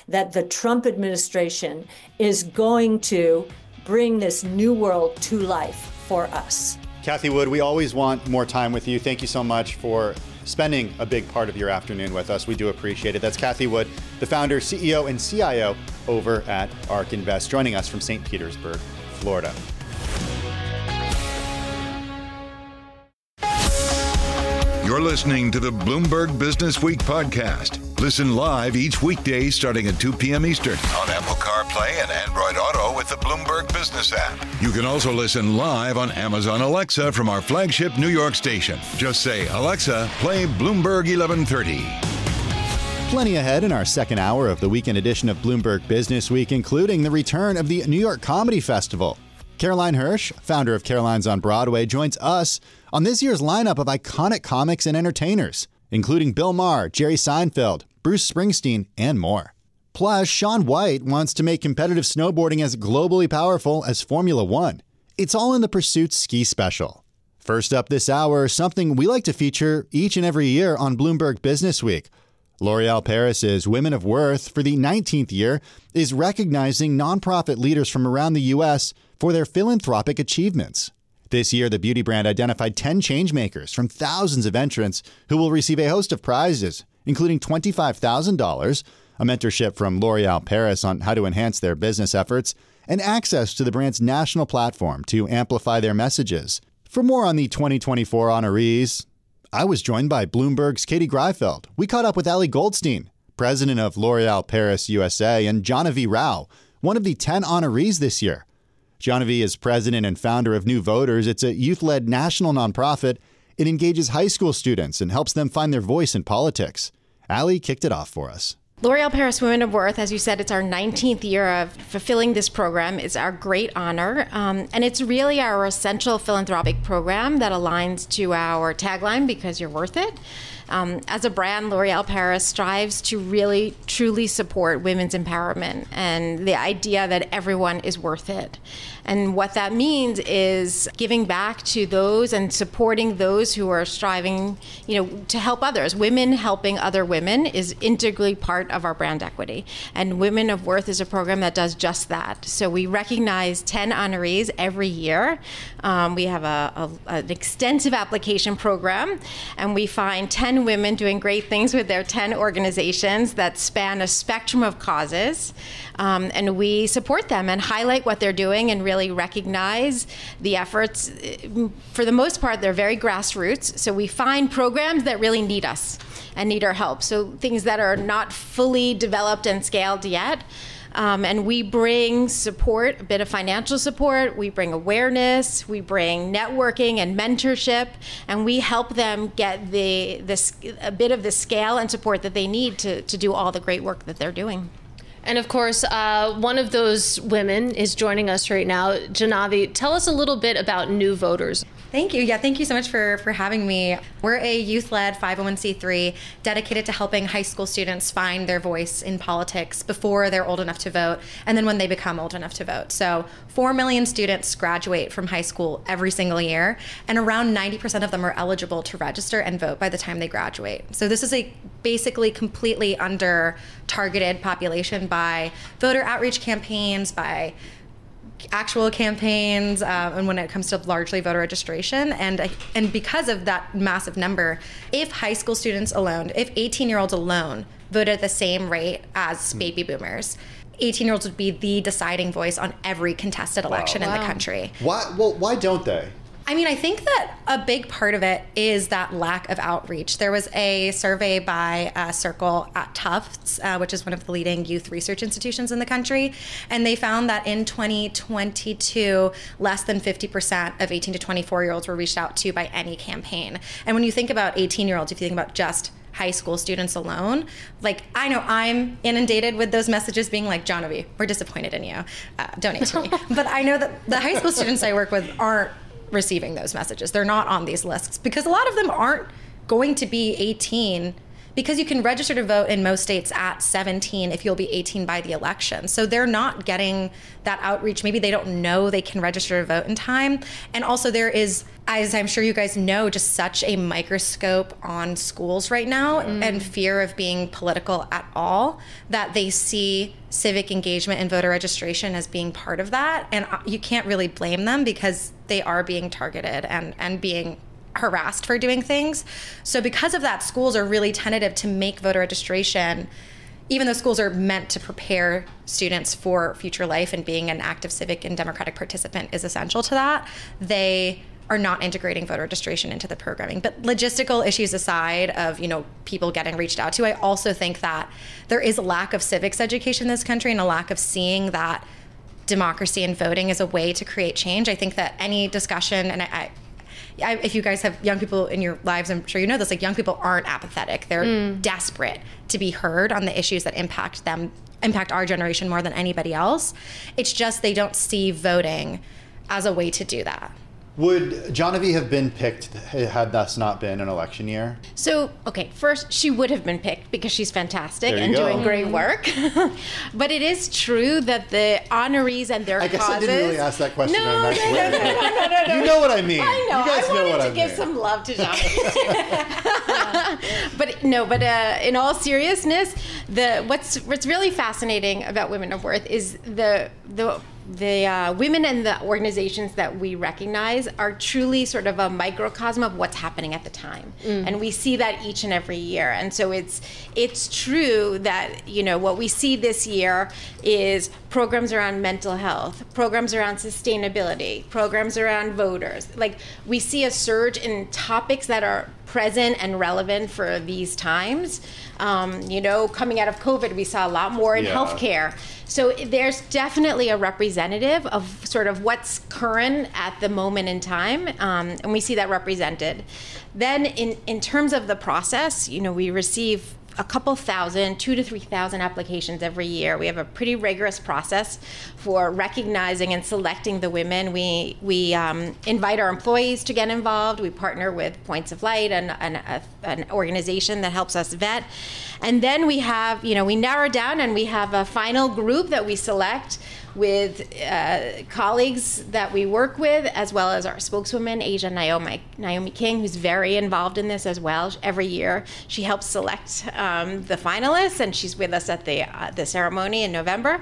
that the Trump administration is going to bring this new world to life for us. Kathy Wood, we always want more time with you. Thank you so much for spending a big part of your afternoon with us. We do appreciate it. That's Kathy Wood, the founder, CEO, and CIO over at ARK Invest, joining us from St. Petersburg, Florida. You're listening to the Bloomberg Businessweek podcast. Listen live each weekday starting at 2 p.m. Eastern on Apple CarPlay and Android Auto with the Bloomberg Business app. You can also listen live on Amazon Alexa from our flagship New York station. Just say, Alexa, play Bloomberg 1130. Plenty ahead in our second hour of the weekend edition of Bloomberg Businessweek, including the return of the New York Comedy Festival. Caroline Hirsch, founder of Caroline's on Broadway, joins us on this year's lineup of iconic comics and entertainers, including Bill Maher, Jerry Seinfeld, Bruce Springsteen, and more. Plus, Shaun White wants to make competitive snowboarding as globally powerful as Formula One. It's all in the Pursuit Ski Special. First up this hour, something we like to feature each and every year on Bloomberg Businessweek. L'Oréal Paris's Women of Worth for the 19th year is recognizing nonprofit leaders from around the U.S. for their philanthropic achievements. This year, the beauty brand identified 10 changemakers from thousands of entrants who will receive a host of prizes, including $25,000, a mentorship from L'Oréal Paris on how to enhance their business efforts, and access to the brand's national platform to amplify their messages. For more on the 2024 honorees, I was joined by Bloomberg's Katie Greifeld. We caught up with Ali Goldstein, president of L'Oréal Paris USA, and Jahnavi Rao, one of the 10 honorees this year. Jahnavi is president and founder of New Voters. It's a youth-led national nonprofit. It engages high school students and helps them find their voice in politics. Ali kicked it off for us. L'Oréal Paris Women of Worth, as you said, it's our 19th year of fulfilling this program. It's our great honor, and it's really our essential philanthropic program that aligns to our tagline, because you're worth it. As a brand, L'Oréal Paris strives to really, truly support women's empowerment and the idea that everyone is worth it. And what that means is giving back to those and supporting those who are striving, to help others. Women helping other women is integrally part of our brand equity. And Women of Worth is a program that does just that. So we recognize 10 honorees every year. We have an extensive application program, and we find 10 women doing great things with their 10 organizations that span a spectrum of causes, and we support them and highlight what they're doing and really recognize the efforts. For the most part, they're very grassroots, so we find programs that really need us and need our help, so things that are not fully developed and scaled yet. And we bring support, a bit of financial support, we bring awareness, we bring networking and mentorship, and we help them get a bit of the scale and support that they need to do all the great work that they're doing. And of course, one of those women is joining us right now. Jahnavi, tell us a little bit about New Voters. Thank you. Yeah, thank you so much for having me. We're a youth-led 501c3 dedicated to helping high school students find their voice in politics before they're old enough to vote, and then when they become old enough to vote. So 4 million students graduate from high school every single year, and around 90% of them are eligible to register and vote by the time they graduate. So this is a basically completely under-targeted population by voter outreach campaigns, by actual campaigns, and when it comes to largely voter registration. And because of that massive number, if high school students alone, if 18-year-olds alone voted at the same rate as baby boomers, 18-year-olds would be the deciding voice on every contested election in the country. Why don't they? I mean, I think that a big part of it is that lack of outreach. There was a survey by Circle at Tufts, which is one of the leading youth research institutions in the country, and they found that in 2022, less than 50% of 18 to 24-year-olds were reached out to by any campaign. And when you think about 18-year-olds, if you think about just high school students alone, I know I'm inundated with those messages being like, Jahnavi, we're disappointed in you. Donate to me. But I know that the high school students I work with aren't receiving those messages. They're not on these lists because a lot of them aren't going to be 18, because you can register to vote in most states at 17 if you'll be 18 by the election. So they're not getting that outreach. Maybe they don't know they can register to vote in time. And also there is, as I'm sure you guys know, just such a microscope on schools right now and fear of being political at all, that they see civic engagement and voter registration as being part of that. And you can't really blame them because they are being targeted and being harassed for doing things. So because of that, schools are really tentative to make voter registration, even though schools are meant to prepare students for future life, and being an active civic and democratic participant is essential to that. They are not integrating voter registration into the programming. But logistical issues aside of, people getting reached out to, I also think that there is a lack of civics education in this country and a lack of seeing that democracy and voting is a way to create change. I think that any discussion, and I if you guys have young people in your lives, I'm sure you know this, young people aren't apathetic. They're desperate to be heard on the issues that impact them, impact our generation more than anybody else. It's just they don't see voting as a way to do that. Would Genevieve have been picked had that's not been an election year? So, okay, first, she would have been picked because she's fantastic and doing great work. But it is true that the honorees and their causes... I guess I didn't really ask that question. No. You know what I mean. I know. You guys know what I mean. I wanted to give some love to Genevieve. But no, but in all seriousness, what's really fascinating about Women of Worth is the women and the organizations that we recognize are truly sort of a microcosm of what's happening at the time. Mm. And we see that each and every year. And so it's true that, you know, what we see this year is programs around mental health, programs around sustainability, programs around voters. Like, we see a surge in topics that are present and relevant for these times. You know, coming out of COVID, we saw a lot more in healthcare. So there's definitely a representative of sort of what's current at the moment in time, and we see that represented. Then in terms of the process, you know, we receive a couple thousand, 2,000 to 3,000 applications every year. We have a pretty rigorous process for recognizing and selecting the women. We invite our employees to get involved. We partner with Points of Light and an organization that helps us vet. And then we have, you know, we narrow down and we have a final group that we select with colleagues that we work with, as well as our spokeswoman, Asia Naomi King, who's very involved in this as well. Every year, she helps select the finalists, and she's with us at the ceremony in November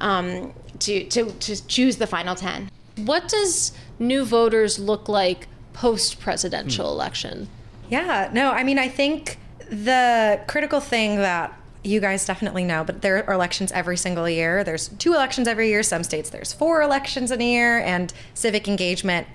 to choose the final 10. What does new voters look like post-presidential election? Yeah, no, I mean, I think the critical thing that you guys definitely know, but there are elections every single year. There's 2 elections every year. Some states there's 4 elections in a year, and civic engagement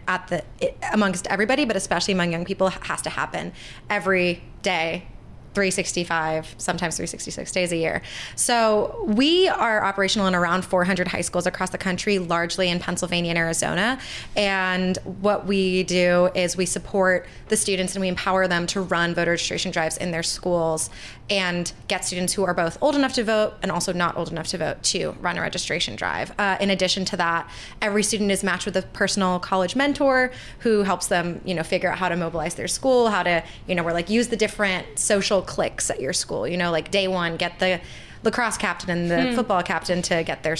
amongst everybody, but especially among young people, has to happen every day, 365, sometimes 366 days a year. So we are operational in around 400 high schools across the country, largely in Pennsylvania and Arizona. And what we do is we support the students and we empower them to run voter registration drives in their schools and get students who are both old enough to vote and also not old enough to vote to run a registration drive. In addition to that, every student is matched with a personal college mentor who helps them, you know, figure out how to mobilize their school, how to, you know, we're like, use the different social clicks at your school, you know, like day one, get the lacrosse captain and the football captain to get their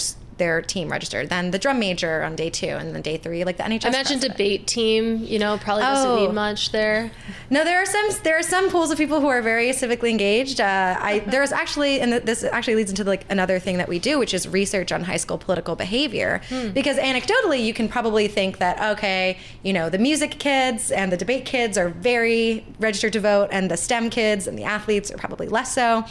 team registered, then the drum major on day 2, and then day 3, like the NHS. I imagine debate team, you know, probably doesn't need much there. No, there are some pools of people who are very civically engaged. There's actually, and this actually leads into like another thing that we do, which is research on high school political behavior. Because anecdotally, you can probably think that, okay, you know, the music kids and the debate kids are very registered to vote, and the STEM kids and the athletes are probably less so.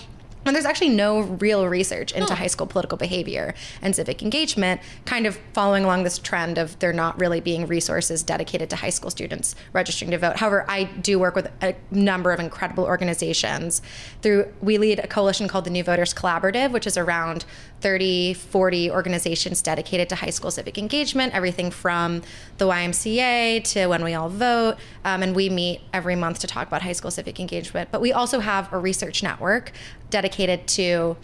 And there's actually no real research into high school political behavior and civic engagement, kind of following along this trend of there not really being resources dedicated to high school students registering to vote. However, I do work with a number of incredible organizations. We lead a coalition called the New Voters Collaborative, which is around 30, 40 organizations dedicated to high school civic engagement, everything from the YMCA to When We All Vote. And we meet every month to talk about high school civic engagement. But we also have a research network dedicated to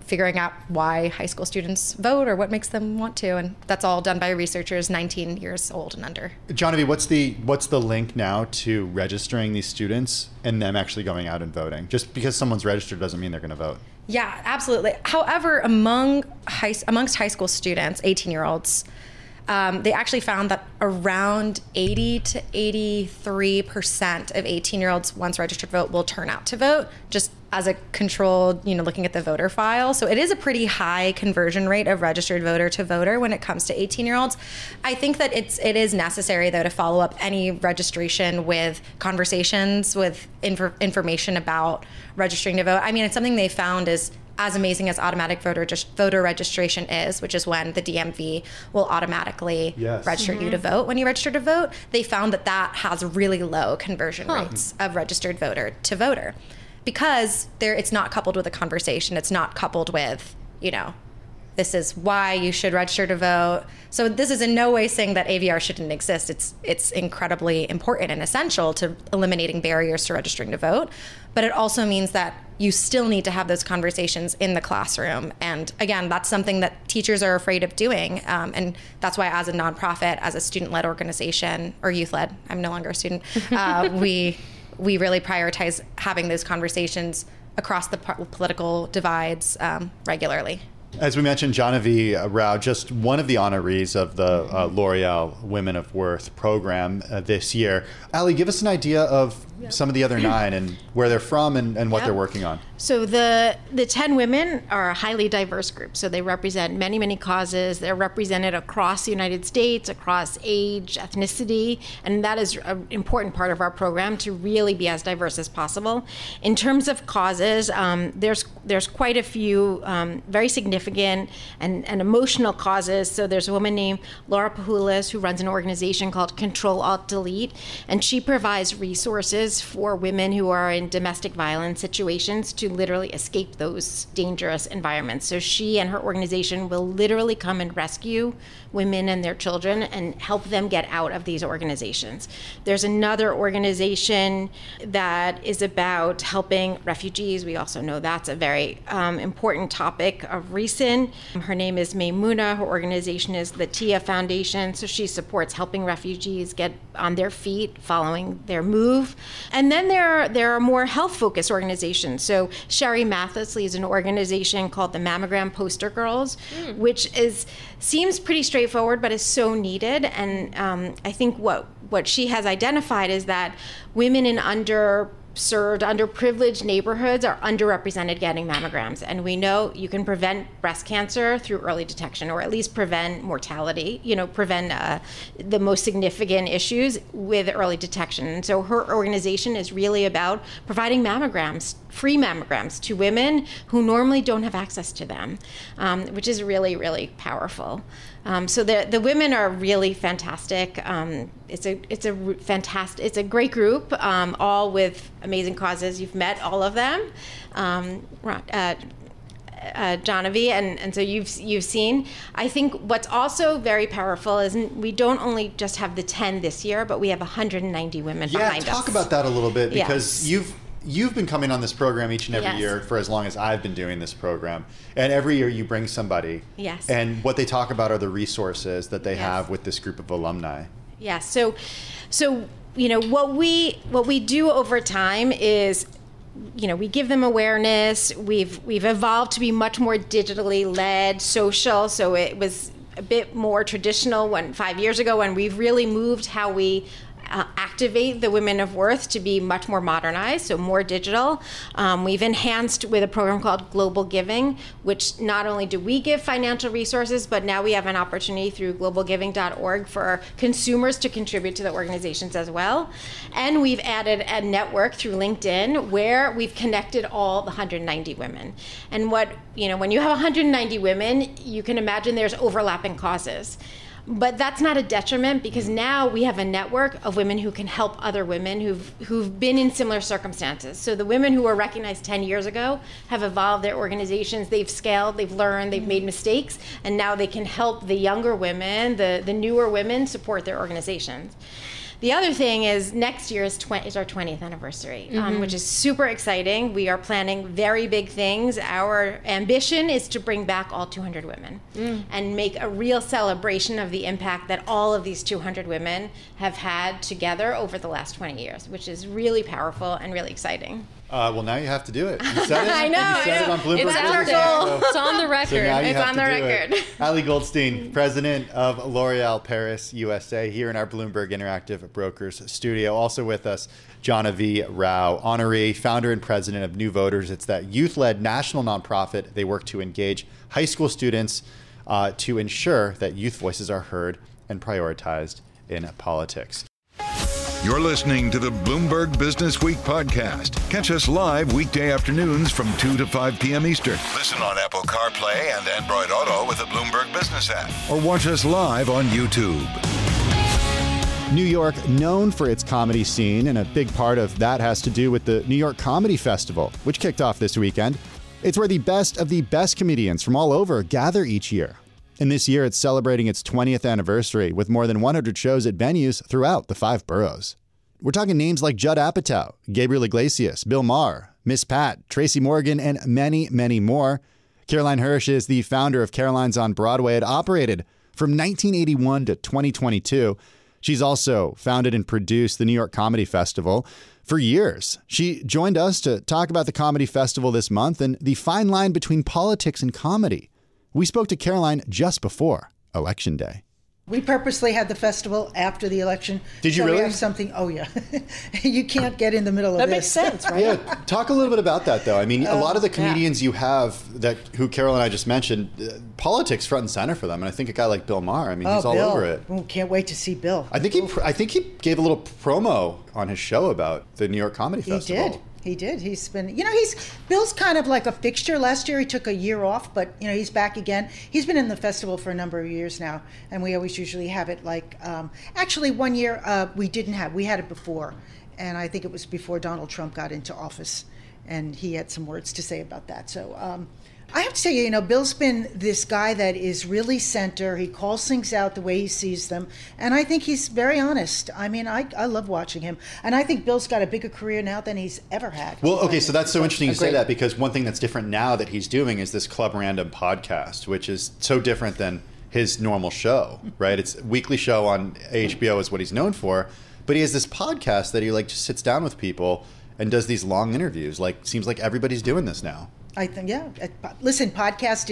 figuring out why high school students vote or what makes them want to, and that's all done by researchers 19 years old and under. Genevieve, what's the link now to registering these students and them actually going out and voting? Just because someone's registered doesn't mean they're going to vote. Yeah, absolutely. However, amongst high school students, 18-year-olds, they actually found that around 80 to 83% of 18-year-olds once registered to vote will turn out to vote, just as a controlled, you know, looking at the voter file. So it is a pretty high conversion rate of registered voter to voter when it comes to 18-year-olds. I think that it is necessary, though, to follow up any registration with conversations, with information about registering to vote. I mean, it's something they found is as amazing as automatic voter registration is, which is when the DMV will automatically register you to vote when you register to vote. They found that has really low conversion rates of registered voter to voter, because it's not coupled with a conversation. It's not coupled with, you know, This is why you should register to vote. So this is in no way saying that AVR shouldn't exist. It's incredibly important and essential to eliminating barriers to registering to vote. But it also means that you still need to have those conversations in the classroom. And again, that's something that teachers are afraid of doing. And that's why as a nonprofit, as a student-led organization, or youth-led, I'm no longer a student, we really prioritize having those conversations across the political divides regularly. As we mentioned, Jahnavi Rao, just one of the honorees of the L'Oreal Women of Worth program this year. Ali, give us an idea of some of the other nine and where they're from and what they're working on. So the 10 women are a highly diverse group. So they represent many, many causes. They're represented across the United States, across age, ethnicity. And that is an important part of our program, to really be as diverse as possible. In terms of causes, there's quite a few very significant and emotional causes. So there's a woman named Laura Pahulis who runs an organization called Control Alt Delete, and she provides resources for women who are in domestic violence situations to literally escape those dangerous environments. So she and her organization will literally come and rescue women and their children and help them get out of these organizations. There's another organization that is about helping refugees. We also know that's a very important topic of research. Her name is Maymuna. Her organization is the TIA Foundation. So she supports helping refugees get on their feet following their move. And then there are more health-focused organizations. So Sherry Mathis leads an organization called the Mammogram Poster Girls, which seems pretty straightforward, but is so needed. And I think what she has identified is that women in underserved, underprivileged neighborhoods are underrepresented getting mammograms. And we know you can prevent breast cancer through early detection, or at least prevent mortality, prevent the most significant issues with early detection. And so her organization is really about providing mammograms, free mammograms, to women who normally don't have access to them, which is really, really powerful. So the women are really fantastic. It's a great group, all with amazing causes. You've met all of them, Jahnavi, and so you've seen. I think what's also very powerful is we don't only just have the 10 this year, but we have 190 women behind us. Yeah, talk about that a little bit, because you've been coming on this program each and every year for as long as I've been doing this program. And every year you bring somebody. Yes. And what they talk about are the resources that they have with this group of alumni. Yeah. So what we do over time is we give them awareness. We've evolved to be much more digitally led, social. So it was a bit more traditional 5 years ago, when we've really moved how we activate the Women of Worth to be much more modernized, so more digital. We've enhanced with a program called Global Giving, which not only do we give financial resources, but now we have an opportunity through globalgiving.org for consumers to contribute to the organizations as well. And we've added a network through LinkedIn where we've connected all the 190 women. And when you have 190 women, you can imagine there's overlapping causes. But that's not a detriment, because now we have a network of women who can help other women who've been in similar circumstances. So the women who were recognized 10 years ago have evolved their organizations. They've scaled, they've learned, they've made mistakes, and now they can help the younger women, the newer women, support their organizations. The other thing is next year is our 20th anniversary, which is super exciting. We are planning very big things. Our ambition is to bring back all 200 women and make a real celebration of the impact that all of these 200 women have had together over the last 20 years, which is really powerful and really exciting. Well, now you have to do it. You said it. I know. You said it on Bloomberg. It's our goal. So, it's on the record. So it's on the record. Ali Goldstein, president of L'Oréal Paris USA, here in our Bloomberg Interactive Brokers studio. Also with us, Jahnavi Rao, honoree, founder and president of New Voters. It's that youth-led national nonprofit. They work to engage high school students to ensure that youth voices are heard and prioritized in politics. You're listening to the Bloomberg Businessweek podcast. Catch us live weekday afternoons from 2 to 5 p.m. Eastern. Listen on Apple CarPlay and Android Auto with the Bloomberg Business app. Or watch us live on YouTube. New York, known for its comedy scene, and a big part of that has to do with the New York Comedy Festival, which kicked off this weekend. It's where the best of the best comedians from all over gather each year. And this year, it's celebrating its 20th anniversary with more than 100 shows at venues throughout the five boroughs. We're talking names like Judd Apatow, Gabriel Iglesias, Bill Maher, Miss Pat, Tracy Morgan, and many, many more. Caroline Hirsch is the founder of Caroline's on Broadway. It operated from 1981 to 2022. She's also founded and produced the New York Comedy Festival for years. She joined us to talk about the comedy festival this month and the fine line between politics and comedy. We spoke to Caroline just before Election Day. We purposely had the festival after the election. Did you really? We have something, oh yeah. You can't get in the middle of that this. That makes sense, right? Yeah, talk a little bit about that though. I mean, a lot of the comedians you have that, who Carol and I just mentioned, politics front and center for them. And I think a guy like Bill Maher, I mean, he's all Bill. Over it. Oh, can't wait to see Bill. I think he gave a little promo on his show about the New York Comedy Festival. He did. He did. He's been, you know, Bill's kind of like a fixture. Last year he took a year off, but you know, he's back again. He's been in the festival for a number of years now, and we always usually have it like, actually one year we had it before, and I think it was before Donald Trump got into office, and he had some words to say about that. So I have to tell you, you know, Bill's been this guy that is really center. He calls things out the way he sees them, and I think he's very honest. I mean, I love watching him, and I think Bill's got a bigger career now than he's ever had. Well, okay, so that's so interesting you say that, because one thing that's different now that he's doing is this Club Random podcast, which is so different than his normal show, right? It's a weekly show on HBO is what he's known for, but he has this podcast that he like just sits down with people and does these long interviews. Like, seems like everybody's doing this now. I think, yeah. Listen, podcast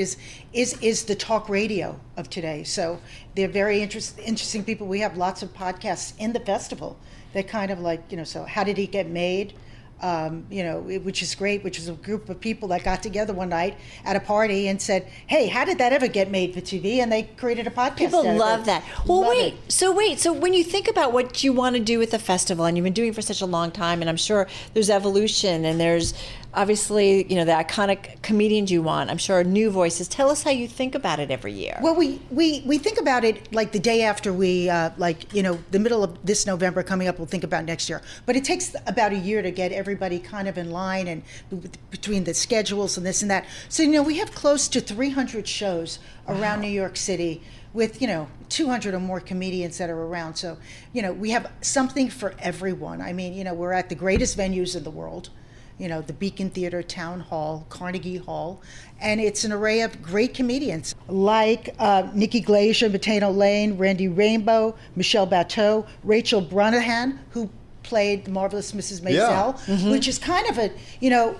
is the talk radio of today. So they're very interesting people. We have lots of podcasts in the festival that kind of like, you know, so how did he get made? You know, which is great, which is a group of people that got together one night at a party and said, hey, how did that ever get made for TV? And they created a podcast. People love that. Well, wait, so when you think about what you want to do with the festival, and you've been doing it for such a long time, and I'm sure there's evolution, and there's obviously, you know, the iconic comedians you want, I'm sure new voices. Tell us how you think about it every year. Well, we think about it like the day after we, like, you know, the middle of this November coming up, we'll think about next year. But it takes about a year to get everybody kind of in line, and between the schedules and this and that. So, you know, we have close to 300 shows around New York City with, you know, 200 or more comedians that are around. So, you know, we have something for everyone. I mean, you know, we're at the greatest venues in the world. You know, the Beacon Theater, Town Hall, Carnegie Hall, and it's an array of great comedians like Nikki Glaser, Matano Lane, Randy Rainbow, Michelle Bateau, Rachel Branahan, who played the marvelous Mrs. Maisel, which is kind of a, you know,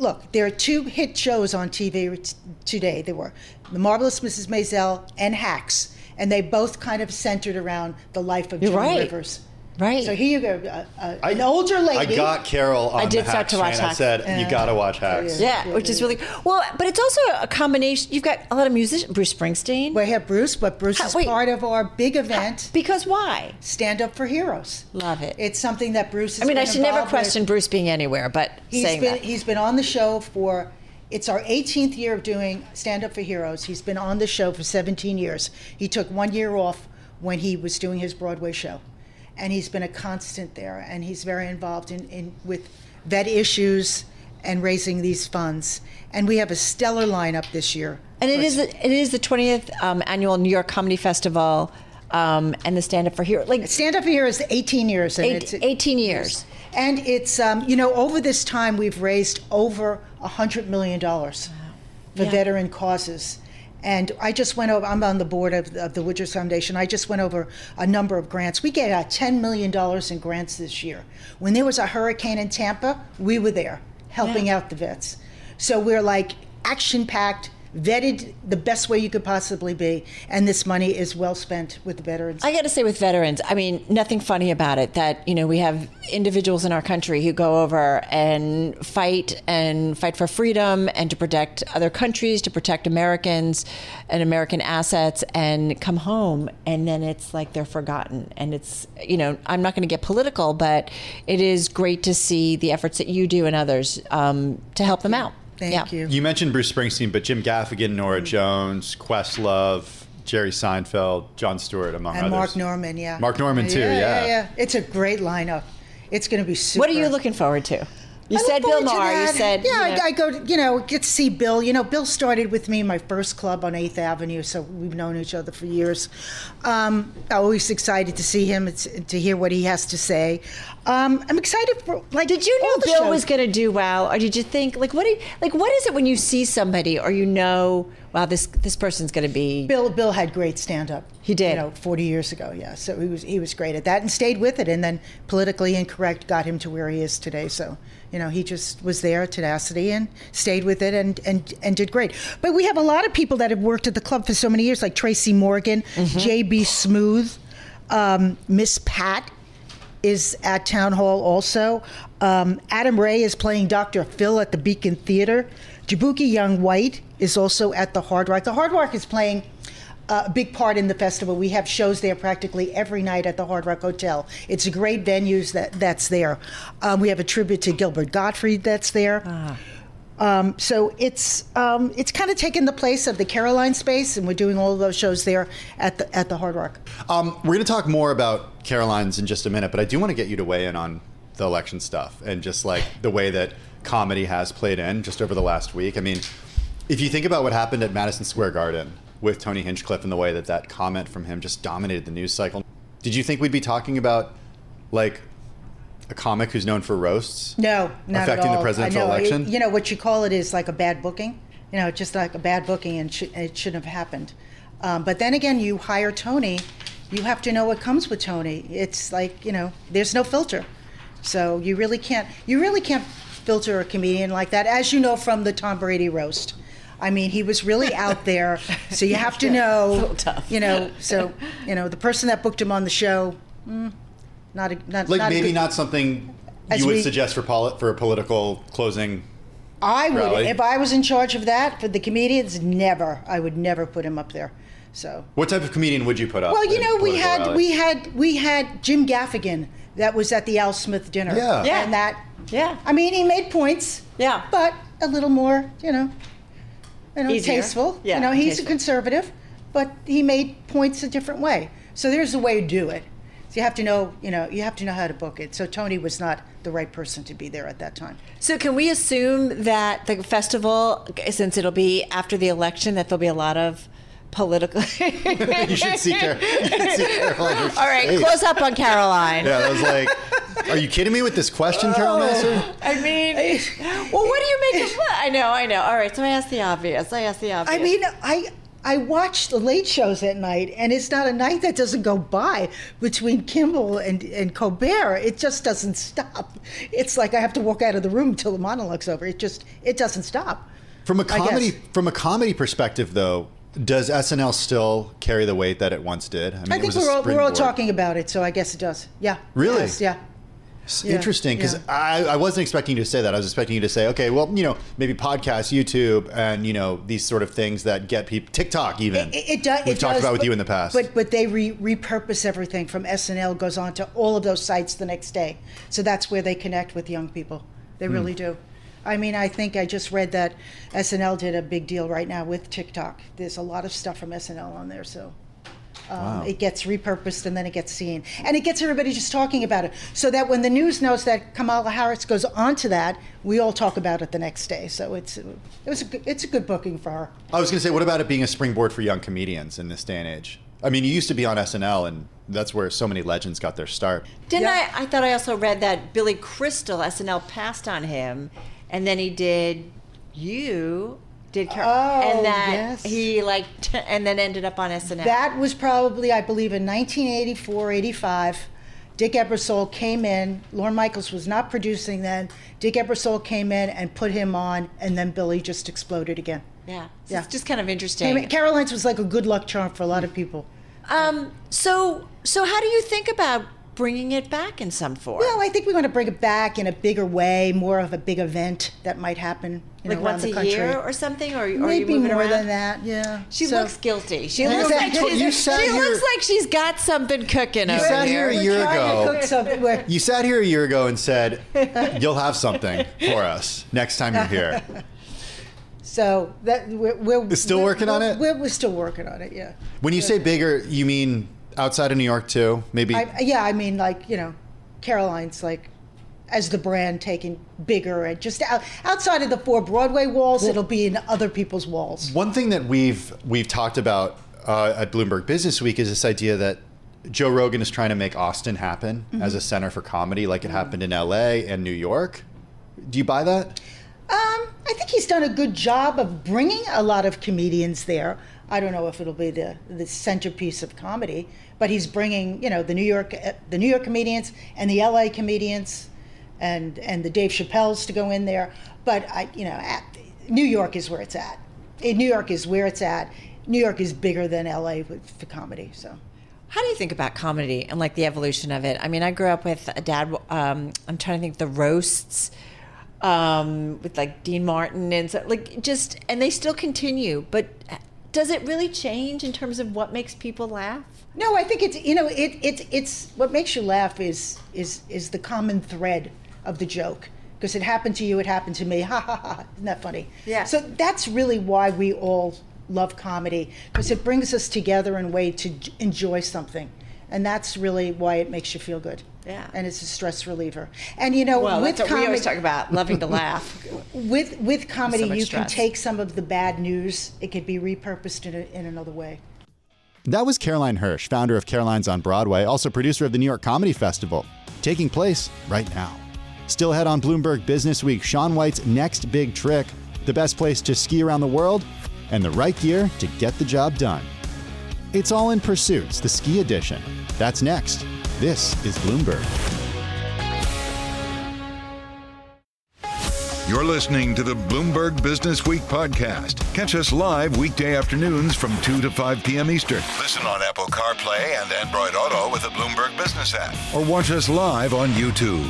look, there are two hit shows on TV today. There were The Marvelous Mrs. Maisel and Hacks, and they both kind of centered around the life of Joan Rivers. Right. So here you go, an older lady. I got Carol on the Hacks train. I said, you got to watch Hacks. Yeah, which is really, well, but it's also a combination. You've got a lot of musicians, Bruce Springsteen. We have Bruce, but Bruce is part of our big event. Because why? Stand Up for Heroes. Love it. It's something that Bruce is, I mean, I should never question Bruce being anywhere, but he's been on the show for, it's our 18th year of doing Stand Up for Heroes. He's been on the show for 17 years. He took 1 year off when he was doing his Broadway show. And he's been a constant there, and he's very involved with vet issues and raising these funds. And we have a stellar lineup this year. And it is the 20th annual New York Comedy Festival, and the Stand Up for Heroes. Like, Stand Up for Heroes is 18 years. And 18 years. And it's, you know, over this time we've raised over $100 million for veteran causes. And I just went over, I'm on the board of the Woodruff Foundation, I just went over a number of grants. We gave out $10 million in grants this year. When there was a hurricane in Tampa, we were there helping out the vets. So we're like action-packed, vetted the best way you could possibly be, and this money is well spent with the veterans. I got to say, with veterans, I mean, nothing funny about it that, you know, we have individuals in our country who go over and fight for freedom and to protect other countries, to protect Americans and American assets, and come home, and then it's like they're forgotten. And it's, you know, I'm not going to get political, but it is great to see the efforts that you do and others to help them out. Thank you. You mentioned Bruce Springsteen, but Jim Gaffigan, Nora Jones, Questlove, Jerry Seinfeld, Jon Stewart, among others. And Mark Norman, Mark Norman, too, It's a great lineup. It's going to be super. What are you looking forward to? You said Bill Maher. You said, I go to, get to see Bill. Bill started with me in my first club on 8th Avenue, so we've known each other for years. Always excited to see him, to hear what he has to say. I'm excited for, did you know Bill was going to do well? Or did you think, what is it when you see somebody or wow, this person's going to be... Bill had great stand-up. He did. 40 years ago, yeah. So he was great at that and stayed with it. And then Politically Incorrect got him to where he is today. So, he just was there, tenacity, and stayed with it and did great. But we have a lot of people that have worked at the club for so many years, like Tracy Morgan, J.B. Smooth, Miss Pat is at Town Hall also. Adam Ray is playing Dr. Phil at the Beacon Theater. Jabuki Young White is also at the Hard Rock. The Hard Rock is playing a big part in the festival. We have shows there practically every night at the Hard Rock Hotel. It's a great venue that's there. We have a tribute to Gilbert Gottfried that's there. So it's kind of taken the place of the Caroline space, and we're doing all of those shows there at the Hard Rock. We're going to talk more about Caroline's in just a minute, but I do want to get you to weigh in on the election stuff and just the way that comedy has played in just over the last week. I mean, if you think about what happened at Madison Square Garden with Tony Hinchcliffe and the way that comment from him just dominated the news cycle, did you think we'd be talking about a comic who's known for roasts? No, not at all. Affecting the presidential election? What you call it is a bad booking. Just like a bad booking, and it shouldn't have happened. But then again, you hire Tony, you have to know what comes with Tony. It's there's no filter. So you really can't filter a comedian like that, as from the Tom Brady roast. I mean, he was really out there, so you have to know, the person that booked him on the show, not something you would suggest for a political closing rally. If I was in charge of that, for the comedians, never. I would never put him up there. So what type of comedian would you put up? Well, we had Jim Gaffigan that was at the Al Smith dinner. Yeah. And that, yeah. I mean, he made points. Yeah. But a little more, easier. Tasteful. Yeah, he's tasteful. A conservative, but he made points a different way. So there's a way to do it. So you have to know, how to book it. So Tony was not the right person to be there at that time. So can we assume that the festival, since it'll be after the election, that there'll be a lot of political... You should see Caroline. All right, close up on Caroline. Yeah, I was are you kidding me with this question, Caroline? I mean, what do you make of what? I know. All right, so I asked the obvious. I mean, I watch the late shows at night, and it's not a night that doesn't go by between Kimmel and Colbert. It just doesn't stop. It's I have to walk out of the room until the monologue's over. It doesn't stop. From a comedy perspective, though, does SNL still carry the weight that it once did? I mean, I think we're all talking about it, so I guess it does. Yeah. Really? Yes, yeah. Interesting, because I wasn't expecting you to say that. I was expecting you to say, okay, well, maybe podcasts, YouTube, and these sort of things that get people, TikTok even. We've talked about it you in the past. But they repurpose everything from SNL, goes on to all of those sites the next day. So that's where they connect with young people. They really do. I mean, I think I just read that SNL did a big deal right now with TikTok. There's a lot of stuff from SNL on there, so it gets repurposed and then it gets seen. And it gets everybody just talking about it, so that when the news knows that Kamala Harris goes on to that, we all talk about it the next day. So it's a good booking for her. I was going to say, what about it being a springboard for young comedians in this day and age? I mean, you used to be on SNL, and that's where so many legends got their start. I thought I also read that Billy Crystal, SNL passed on him, and then he did Caroline, and that he and then ended up on SNL. That was probably, I believe, in 1984, 85. Dick Ebersol came in. Lorne Michaels was not producing then. Dick Ebersol came in and put him on, and then Billy just exploded again. Yeah, so it's just kind of interesting. I mean, Caroline's was a good luck charm for a lot of people. So how do you think about bringing it back in some form? Well, I think we want to bring it back in a bigger way, more of a big event that might happen once a year or something, or maybe more than that. Yeah, she looks guilty. She looks like she's got something cooking over here. You sat here a year ago and said you'll have something for us next time you're here. So that we're still working on it. We're still working on it. Yeah. When you say bigger, you mean outside of New York too, maybe? I mean, Caroline's as the brand taken bigger, and just outside of the four Broadway walls, it'll be in other people's walls. One thing that we've talked about at Bloomberg Businessweek is this idea that Joe Rogan is trying to make Austin happen as a center for comedy, like it happened in LA and New York. Do you buy that? I think he's done a good job of bringing a lot of comedians there. I don't know if it'll be the centerpiece of comedy, but he's bringing, you know, the New York comedians and the LA comedians and the Dave Chappelle's to go in there. But New York is where it's at. New York is where it's at. New York is bigger than LA for comedy, so. How do you think about comedy and like the evolution of it? I mean, I grew up with a dad, I'm trying to think, the roasts, with like Dean Martin and so, like, just, and they still continue, but does it really change in terms of what makes people laugh? No, I think it's what makes you laugh is the common thread of the joke. Because it happened to you, it happened to me, ha ha ha, isn't that funny? Yeah. So that's really why we all love comedy, because it brings us together in a way to enjoy something. And that's really why it makes you feel good. Yeah. And it's a stress reliever. And you know, well, with that's what we always talk about, loving to laugh. With comedy, so you stress. Can take some of the bad news. It could be repurposed in another way. That was Caroline Hirsch, founder of Caroline's on Broadway, also producer of the New York Comedy Festival, taking place right now. Still ahead on Bloomberg Businessweek, Shaun White's next big trick, the best place to ski around the world, and the right gear to get the job done. It's All in Pursuits, the ski edition. That's next. This is Bloomberg. You're listening to the Bloomberg Businessweek podcast. Catch us live weekday afternoons from 2 to 5 p.m. Eastern. Listen on Apple CarPlay and Android Auto with the Bloomberg Business app. Or watch us live on YouTube.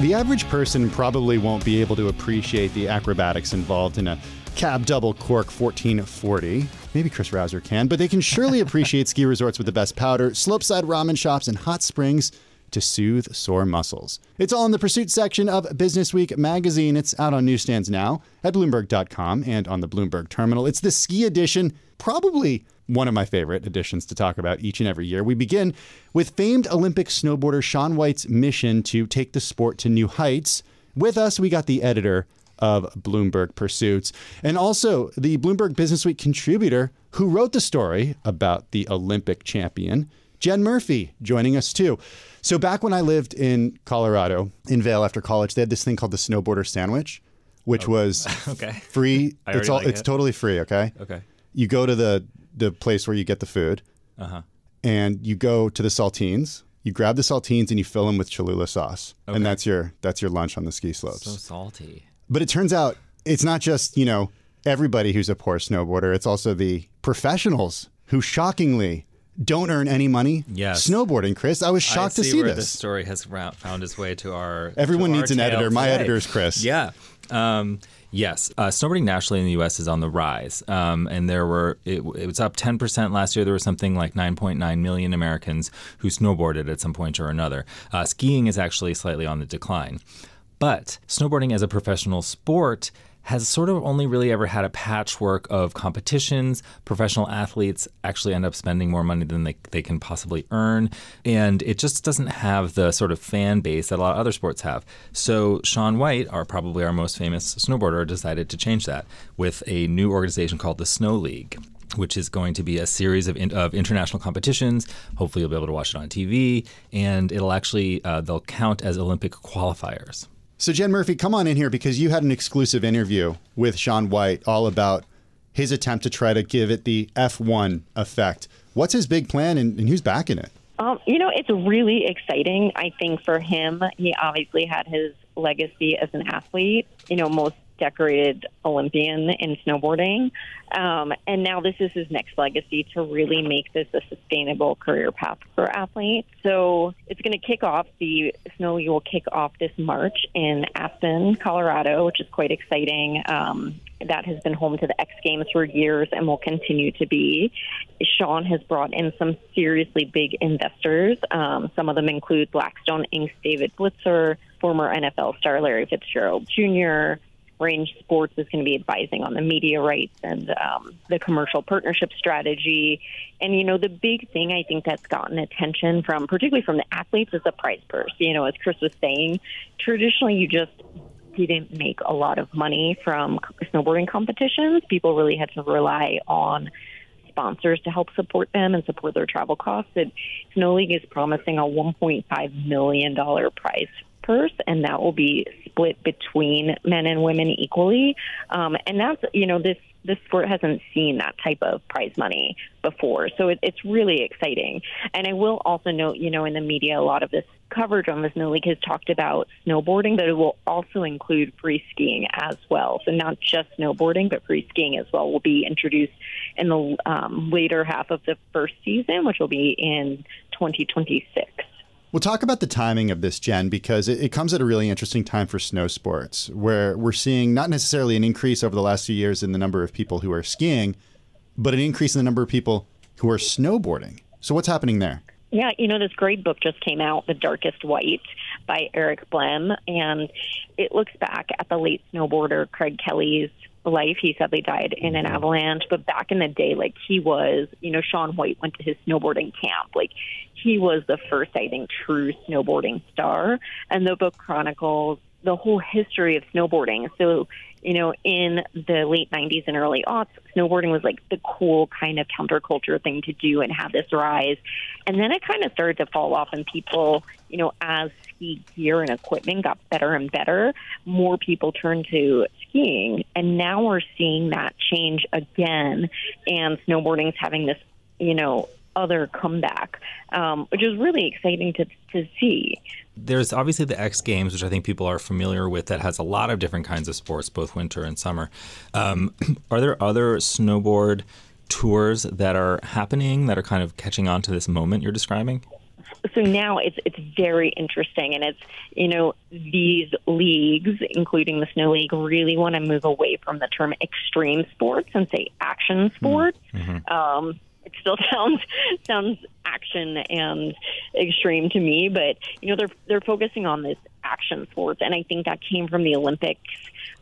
The average person probably won't be able to appreciate the acrobatics involved in a cab double cork 1440. Maybe Chris Rouser can, but they can surely appreciate ski resorts with the best powder, slopeside ramen shops, and hot springs to soothe sore muscles. It's all in the Pursuit section of Businessweek magazine. It's out on newsstands now at Bloomberg.com and on the Bloomberg terminal. It's the ski edition, probably one of my favorite editions to talk about each and every year. We begin with famed Olympic snowboarder Shaun White's mission to take the sport to new heights. With us, we got the editor of Bloomberg Pursuits, and also the Bloomberg Businessweek contributor who wrote the story about the Olympic champion, Jen Murphy, joining us too. So back when I lived in Colorado, in Vail after college, they had this thing called the snowboarder sandwich, which was free. It's totally free, okay? Okay. You go to the place where you get the food, and you go to the saltines. You grab the saltines and you fill them with Cholula sauce, and that's your lunch on the ski slopes. So salty. But it turns out it's not just, you know, everybody who's a poor snowboarder. It's also the professionals who shockingly don't earn any money snowboarding, Chris. I was shocked to see where this story has found its way to our Everyone needs an editor. Today. My editor is Chris. Yeah. Yes. Snowboarding nationally in the U.S. is on the rise. And it was up 10% last year. There was something like 9.9 million Americans who snowboarded at some point or another. Skiing is actually slightly on the decline. But snowboarding as a professional sport has sort of only really ever had a patchwork of competitions. Professional athletes actually end up spending more money than they can possibly earn. And it just doesn't have the sort of fan base that a lot of other sports have. So Shaun White, probably our most famous snowboarder, decided to change that with a new organization called the Snow League, which is going to be a series of international competitions. Hopefully you'll be able to watch it on TV. And it'll actually, they'll count as Olympic qualifiers. So Jen Murphy, come on in here, because you had an exclusive interview with Shaun White all about his attempt to try to give it the F1 effect. What's his big plan, and who's backing it? It's really exciting, I think, for him. He obviously had his legacy as an athlete, most decorated Olympian in snowboarding. And now this is his next legacy to really make this a sustainable career path for athletes. So it's going to kick off. The Snow League will kick off this March in Aspen, Colorado, which is quite exciting. That has been home to the X Games for years and will continue to be. Shaun has brought in some seriously big investors. Some of them include Blackstone Inc.'s David Blitzer, former NFL star Larry Fitzgerald Jr., Range Sports is going to be advising on the media rights and the commercial partnership strategy. And, you know, the big thing I think that's gotten attention from, particularly from the athletes, is the prize purse. You know, as Chris was saying, traditionally you just didn't make a lot of money from snowboarding competitions. People really had to rely on sponsors to help support them and support their travel costs. And Snow League is promising a $1.5 million prize purse, and that will be split between men and women equally. And that's, you know, this sport hasn't seen that type of prize money before. So it's really exciting. And I will also note, you know, in the media, a lot of this coverage on the Snow League has talked about snowboarding, but it will also include free skiing as well. So not just snowboarding, but free skiing as well will be introduced in the later half of the first season, which will be in 2026. We'll talk about the timing of this, Jen, because it comes at a really interesting time for snow sports, where we're seeing not necessarily an increase over the last few years in the number of people who are skiing, but an increase in the number of people who are snowboarding. So what's happening there? Yeah, you know, this great book just came out, The Darkest White, by Eric Blem, and it looks back at the late snowboarder Craig Kelly's life. He sadly died in an avalanche, but back in the day, like, he was, you know, Shaun White went to his snowboarding camp. Like, he was the first, I think, true snowboarding star, and the book chronicles the whole history of snowboarding. So, you know, in the late 90s and early aughts, snowboarding was like the cool kind of counterculture thing to do and have this rise. And then it kind of started to fall off, and people, you know, as ski gear and equipment got better and better, more people turned to skiing. And now we're seeing that change again, and snowboarding's having this, you know, other comeback, which is really exciting to see. There's obviously the X Games, which I think people are familiar with, that has a lot of different kinds of sports, both winter and summer. Are there other snowboard tours that are happening that are kind of catching on to this moment you're describing? So now it's very interesting, and it's, you know, these leagues, including the Snow League, really want to move away from the term extreme sports and say action sports. Mm-hmm. It still sounds action and extreme to me, but, you know, they're focusing on this action sports, and I think that came from the Olympics,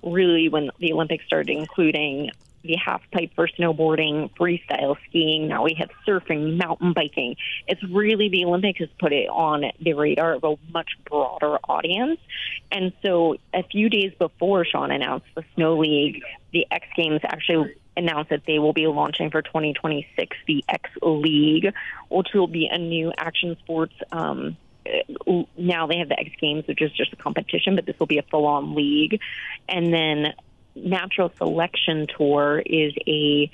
really, when the Olympics started including the half pipe for snowboarding, freestyle skiing. Now we have surfing, mountain biking. It's really, the Olympics has put it on the radar of a much broader audience. And so a few days before Sean announced the Snow League, the X Games actually announced that they will be launching for 2026 the X League, which will be a new action sports. Now they have the X Games, which is just a competition, but this will be a full-on league. And then Natural Selection Tour is a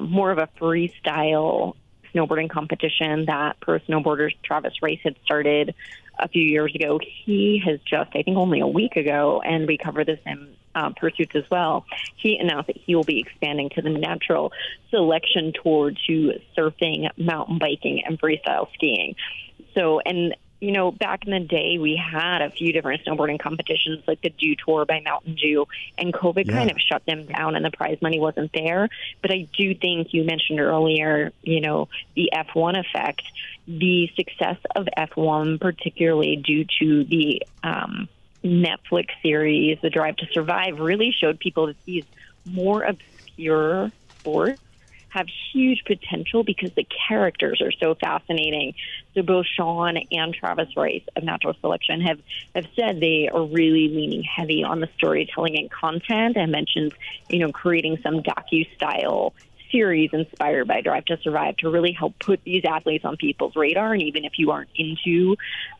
more of a freestyle snowboarding competition that pro snowboarder Travis Rice had started a few years ago. He has just, I think, only a week ago, and we cover this in Pursuits as well, he announced that he will be expanding to the Natural Selection Tour to surfing, mountain biking, and freestyle skiing. So, and, you know, back in the day, we had a few different snowboarding competitions, like the Dew Tour by Mountain Dew, and COVID kind of shut them down, and the prize money wasn't there. But I do think, you mentioned earlier, you know, the F1 effect, the success of F1, particularly due to the Netflix series, The Drive to Survive, really showed people that these more obscure sports have huge potential because the characters are so fascinating. So both Sean and Travis Rice of Natural Selection have said they are really leaning heavy on the storytelling and content, and mentioned, you know, creating some docu-style series inspired by Drive to Survive to really help put these athletes on people's radar. And even if you aren't into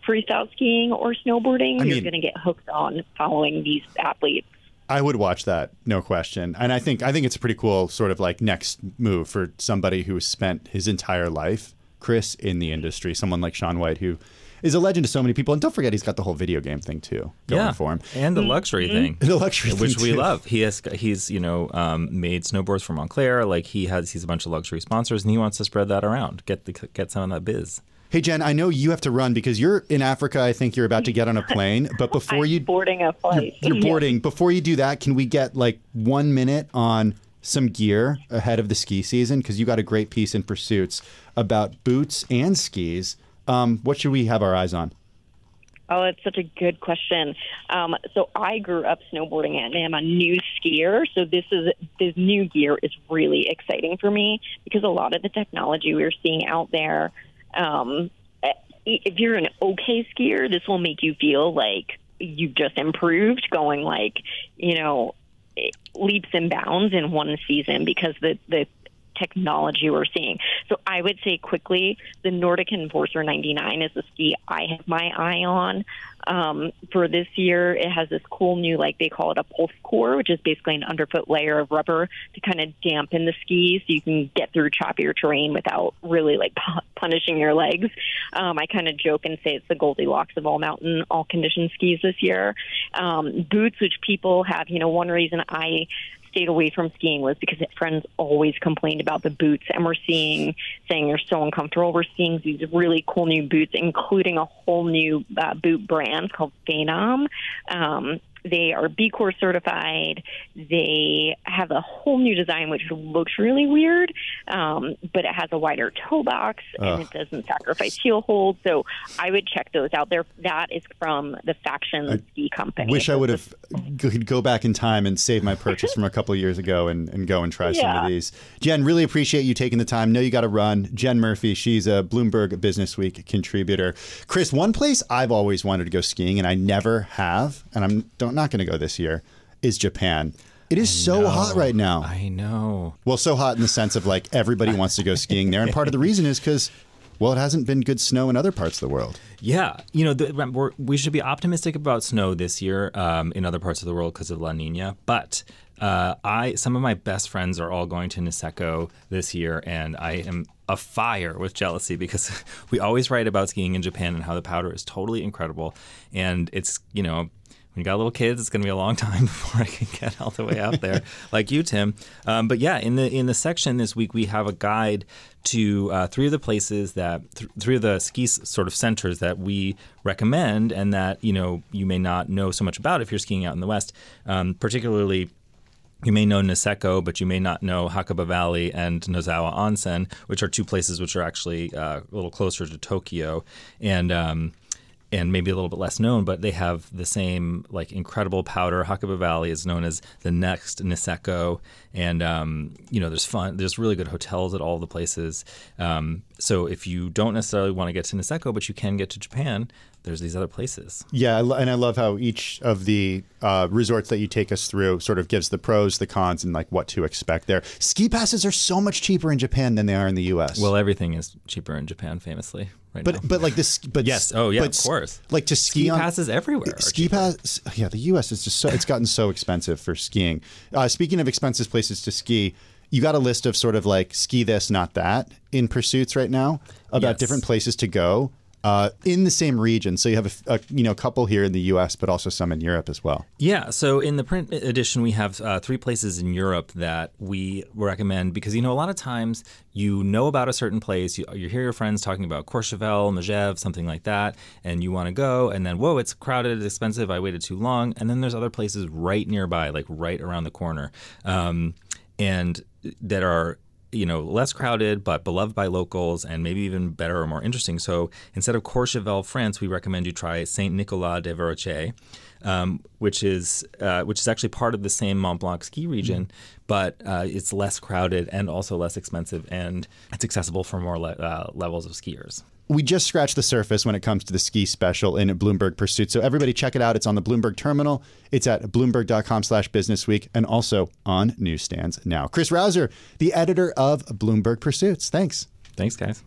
freestyle skiing or snowboarding, you're going to get hooked on following these athletes. I would watch that, no question. And I think it's a pretty cool sort of like next move for somebody who spent his entire life, Chris, in the industry, someone like Shaun White, who is a legend to so many people. And don't forget, he's got the whole video game thing, too, going for him. And the luxury thing. The luxury thing, which we love. He's you know, made snowboards for Montclair. Like, he's a bunch of luxury sponsors, and he wants to spread that around, get some of that biz. Hey, Jen, I know you have to run because you're in Africa. I think you're about to get on a plane. But before you— boarding a flight. You're boarding. Before you do that, can we get like 1 minute on some gear ahead of the ski season? Because you got a great piece in Pursuits about boots and skis. What should we have our eyes on? Oh, it's such a good question. So I grew up snowboarding and I'm a new skier. So this new gear is really exciting for me because a lot of the technology we're seeing out there, if you're an okay skier, this will make you feel like you've just improved going like, you know, leaps and bounds in one season because the technology we're seeing. So I would say quickly, the Nordic Enforcer 99 is the ski I have my eye on for this year. It has this cool new, like they call it a pulse core, which is basically an underfoot layer of rubber to kind of dampen the skis so you can get through choppier terrain without really like punishing your legs. I kind of joke and say it's the Goldilocks of all mountain, all condition skis this year. Boots, which people have, you know, one reason I stayed away from skiing was because friends always complained about the boots, and we're saying they're so uncomfortable. We're seeing these really cool new boots, including a whole new boot brand called Phenom. They are B Corp certified. They have a whole new design, which looks really weird, but it has a wider toe box and it doesn't sacrifice heel hold. So I would check those out there. That is from the Faction Ski Company. Wish I would have could go back in time and save my purchase from a couple of years ago and go and try some of these. Jen, really appreciate you taking the time. Know you got to run. Jen Murphy, she's a Bloomberg Businessweek contributor. Chris, one place I've always wanted to go skiing and I never have, and I'm not going to go this year, is Japan. It is so hot right now. I know. Well, so hot in the sense of like everybody wants to go skiing there. And part of the reason is because, well, it hasn't been good snow in other parts of the world. Yeah. You know, we should be optimistic about snow this year in other parts of the world because of La Nina. But some of my best friends are all going to Niseko this year, and I am afire with jealousy because we always write about skiing in Japan and how the powder is totally incredible. And it's, you know, when you got little kids, it's going to be a long time before I can get all the way out there, like you, Tim. But yeah, in the section this week, we have a guide to three of the places that three of the ski sort of centers that we recommend and that you may not know so much about if you're skiing out in the West, particularly. You may know Niseko, but you may not know Hakaba Valley and Nozawa Onsen, which are two places which are actually a little closer to Tokyo and maybe a little bit less known, but they have the same like incredible powder. Hakaba Valley is known as the next Niseko, and there's fun. There's really good hotels at all the places. So if you don't necessarily want to get to Niseko, but you can get to Japan, there's these other places. Yeah, and I love how each of the resorts that you take us through sort of gives the pros, the cons, and like what to expect there. Ski passes are so much cheaper in Japan than they are in the U.S. Well, everything is cheaper in Japan, famously. Right but now. But like this, but yes, oh yeah, but, of course. Like to ski passes everywhere. Ski pass, yeah. The U.S. is just it's gotten so expensive for skiing. Speaking of expensive places to ski, you got a list of sort of like ski this, not that in Pursuits right now about different places to go in the same region. So you have a couple here in the U.S., but also some in Europe as well. Yeah. So in the print edition, we have three places in Europe that we recommend because, a lot of times you know about a certain place. You hear your friends talking about Courchevel, Megève, something like that, and you want to go. And then, whoa, it's crowded, it's expensive, I waited too long. And then there's other places right nearby, like right around the corner, and that are less crowded, but beloved by locals and maybe even better or more interesting. So instead of Courchevel, France, we recommend you try St. Nicolas de Verroche, which is actually part of the same Mont Blanc ski region, but it's less crowded and also less expensive, and it's accessible for more levels of skiers. We just scratched the surface when it comes to the ski special in Bloomberg Pursuit. So everybody check it out. It's on the Bloomberg terminal. It's at bloomberg.com/businessweek and also on newsstands now. Chris Rouser, the editor of Bloomberg Pursuits. Thanks. Thanks, guys.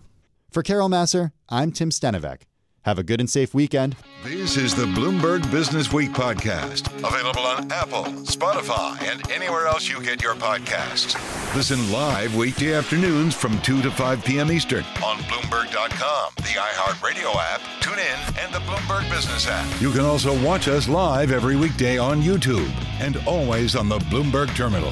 For Carol Masser, I'm Tim Stenevec. Have a good and safe weekend. This is the Bloomberg Businessweek podcast, available on Apple, Spotify, and anywhere else you get your podcasts. Listen live weekday afternoons from 2 to 5 p.m. Eastern on Bloomberg.com, the iHeartRadio app, TuneIn, and the Bloomberg Business app. You can also watch us live every weekday on YouTube and always on the Bloomberg Terminal.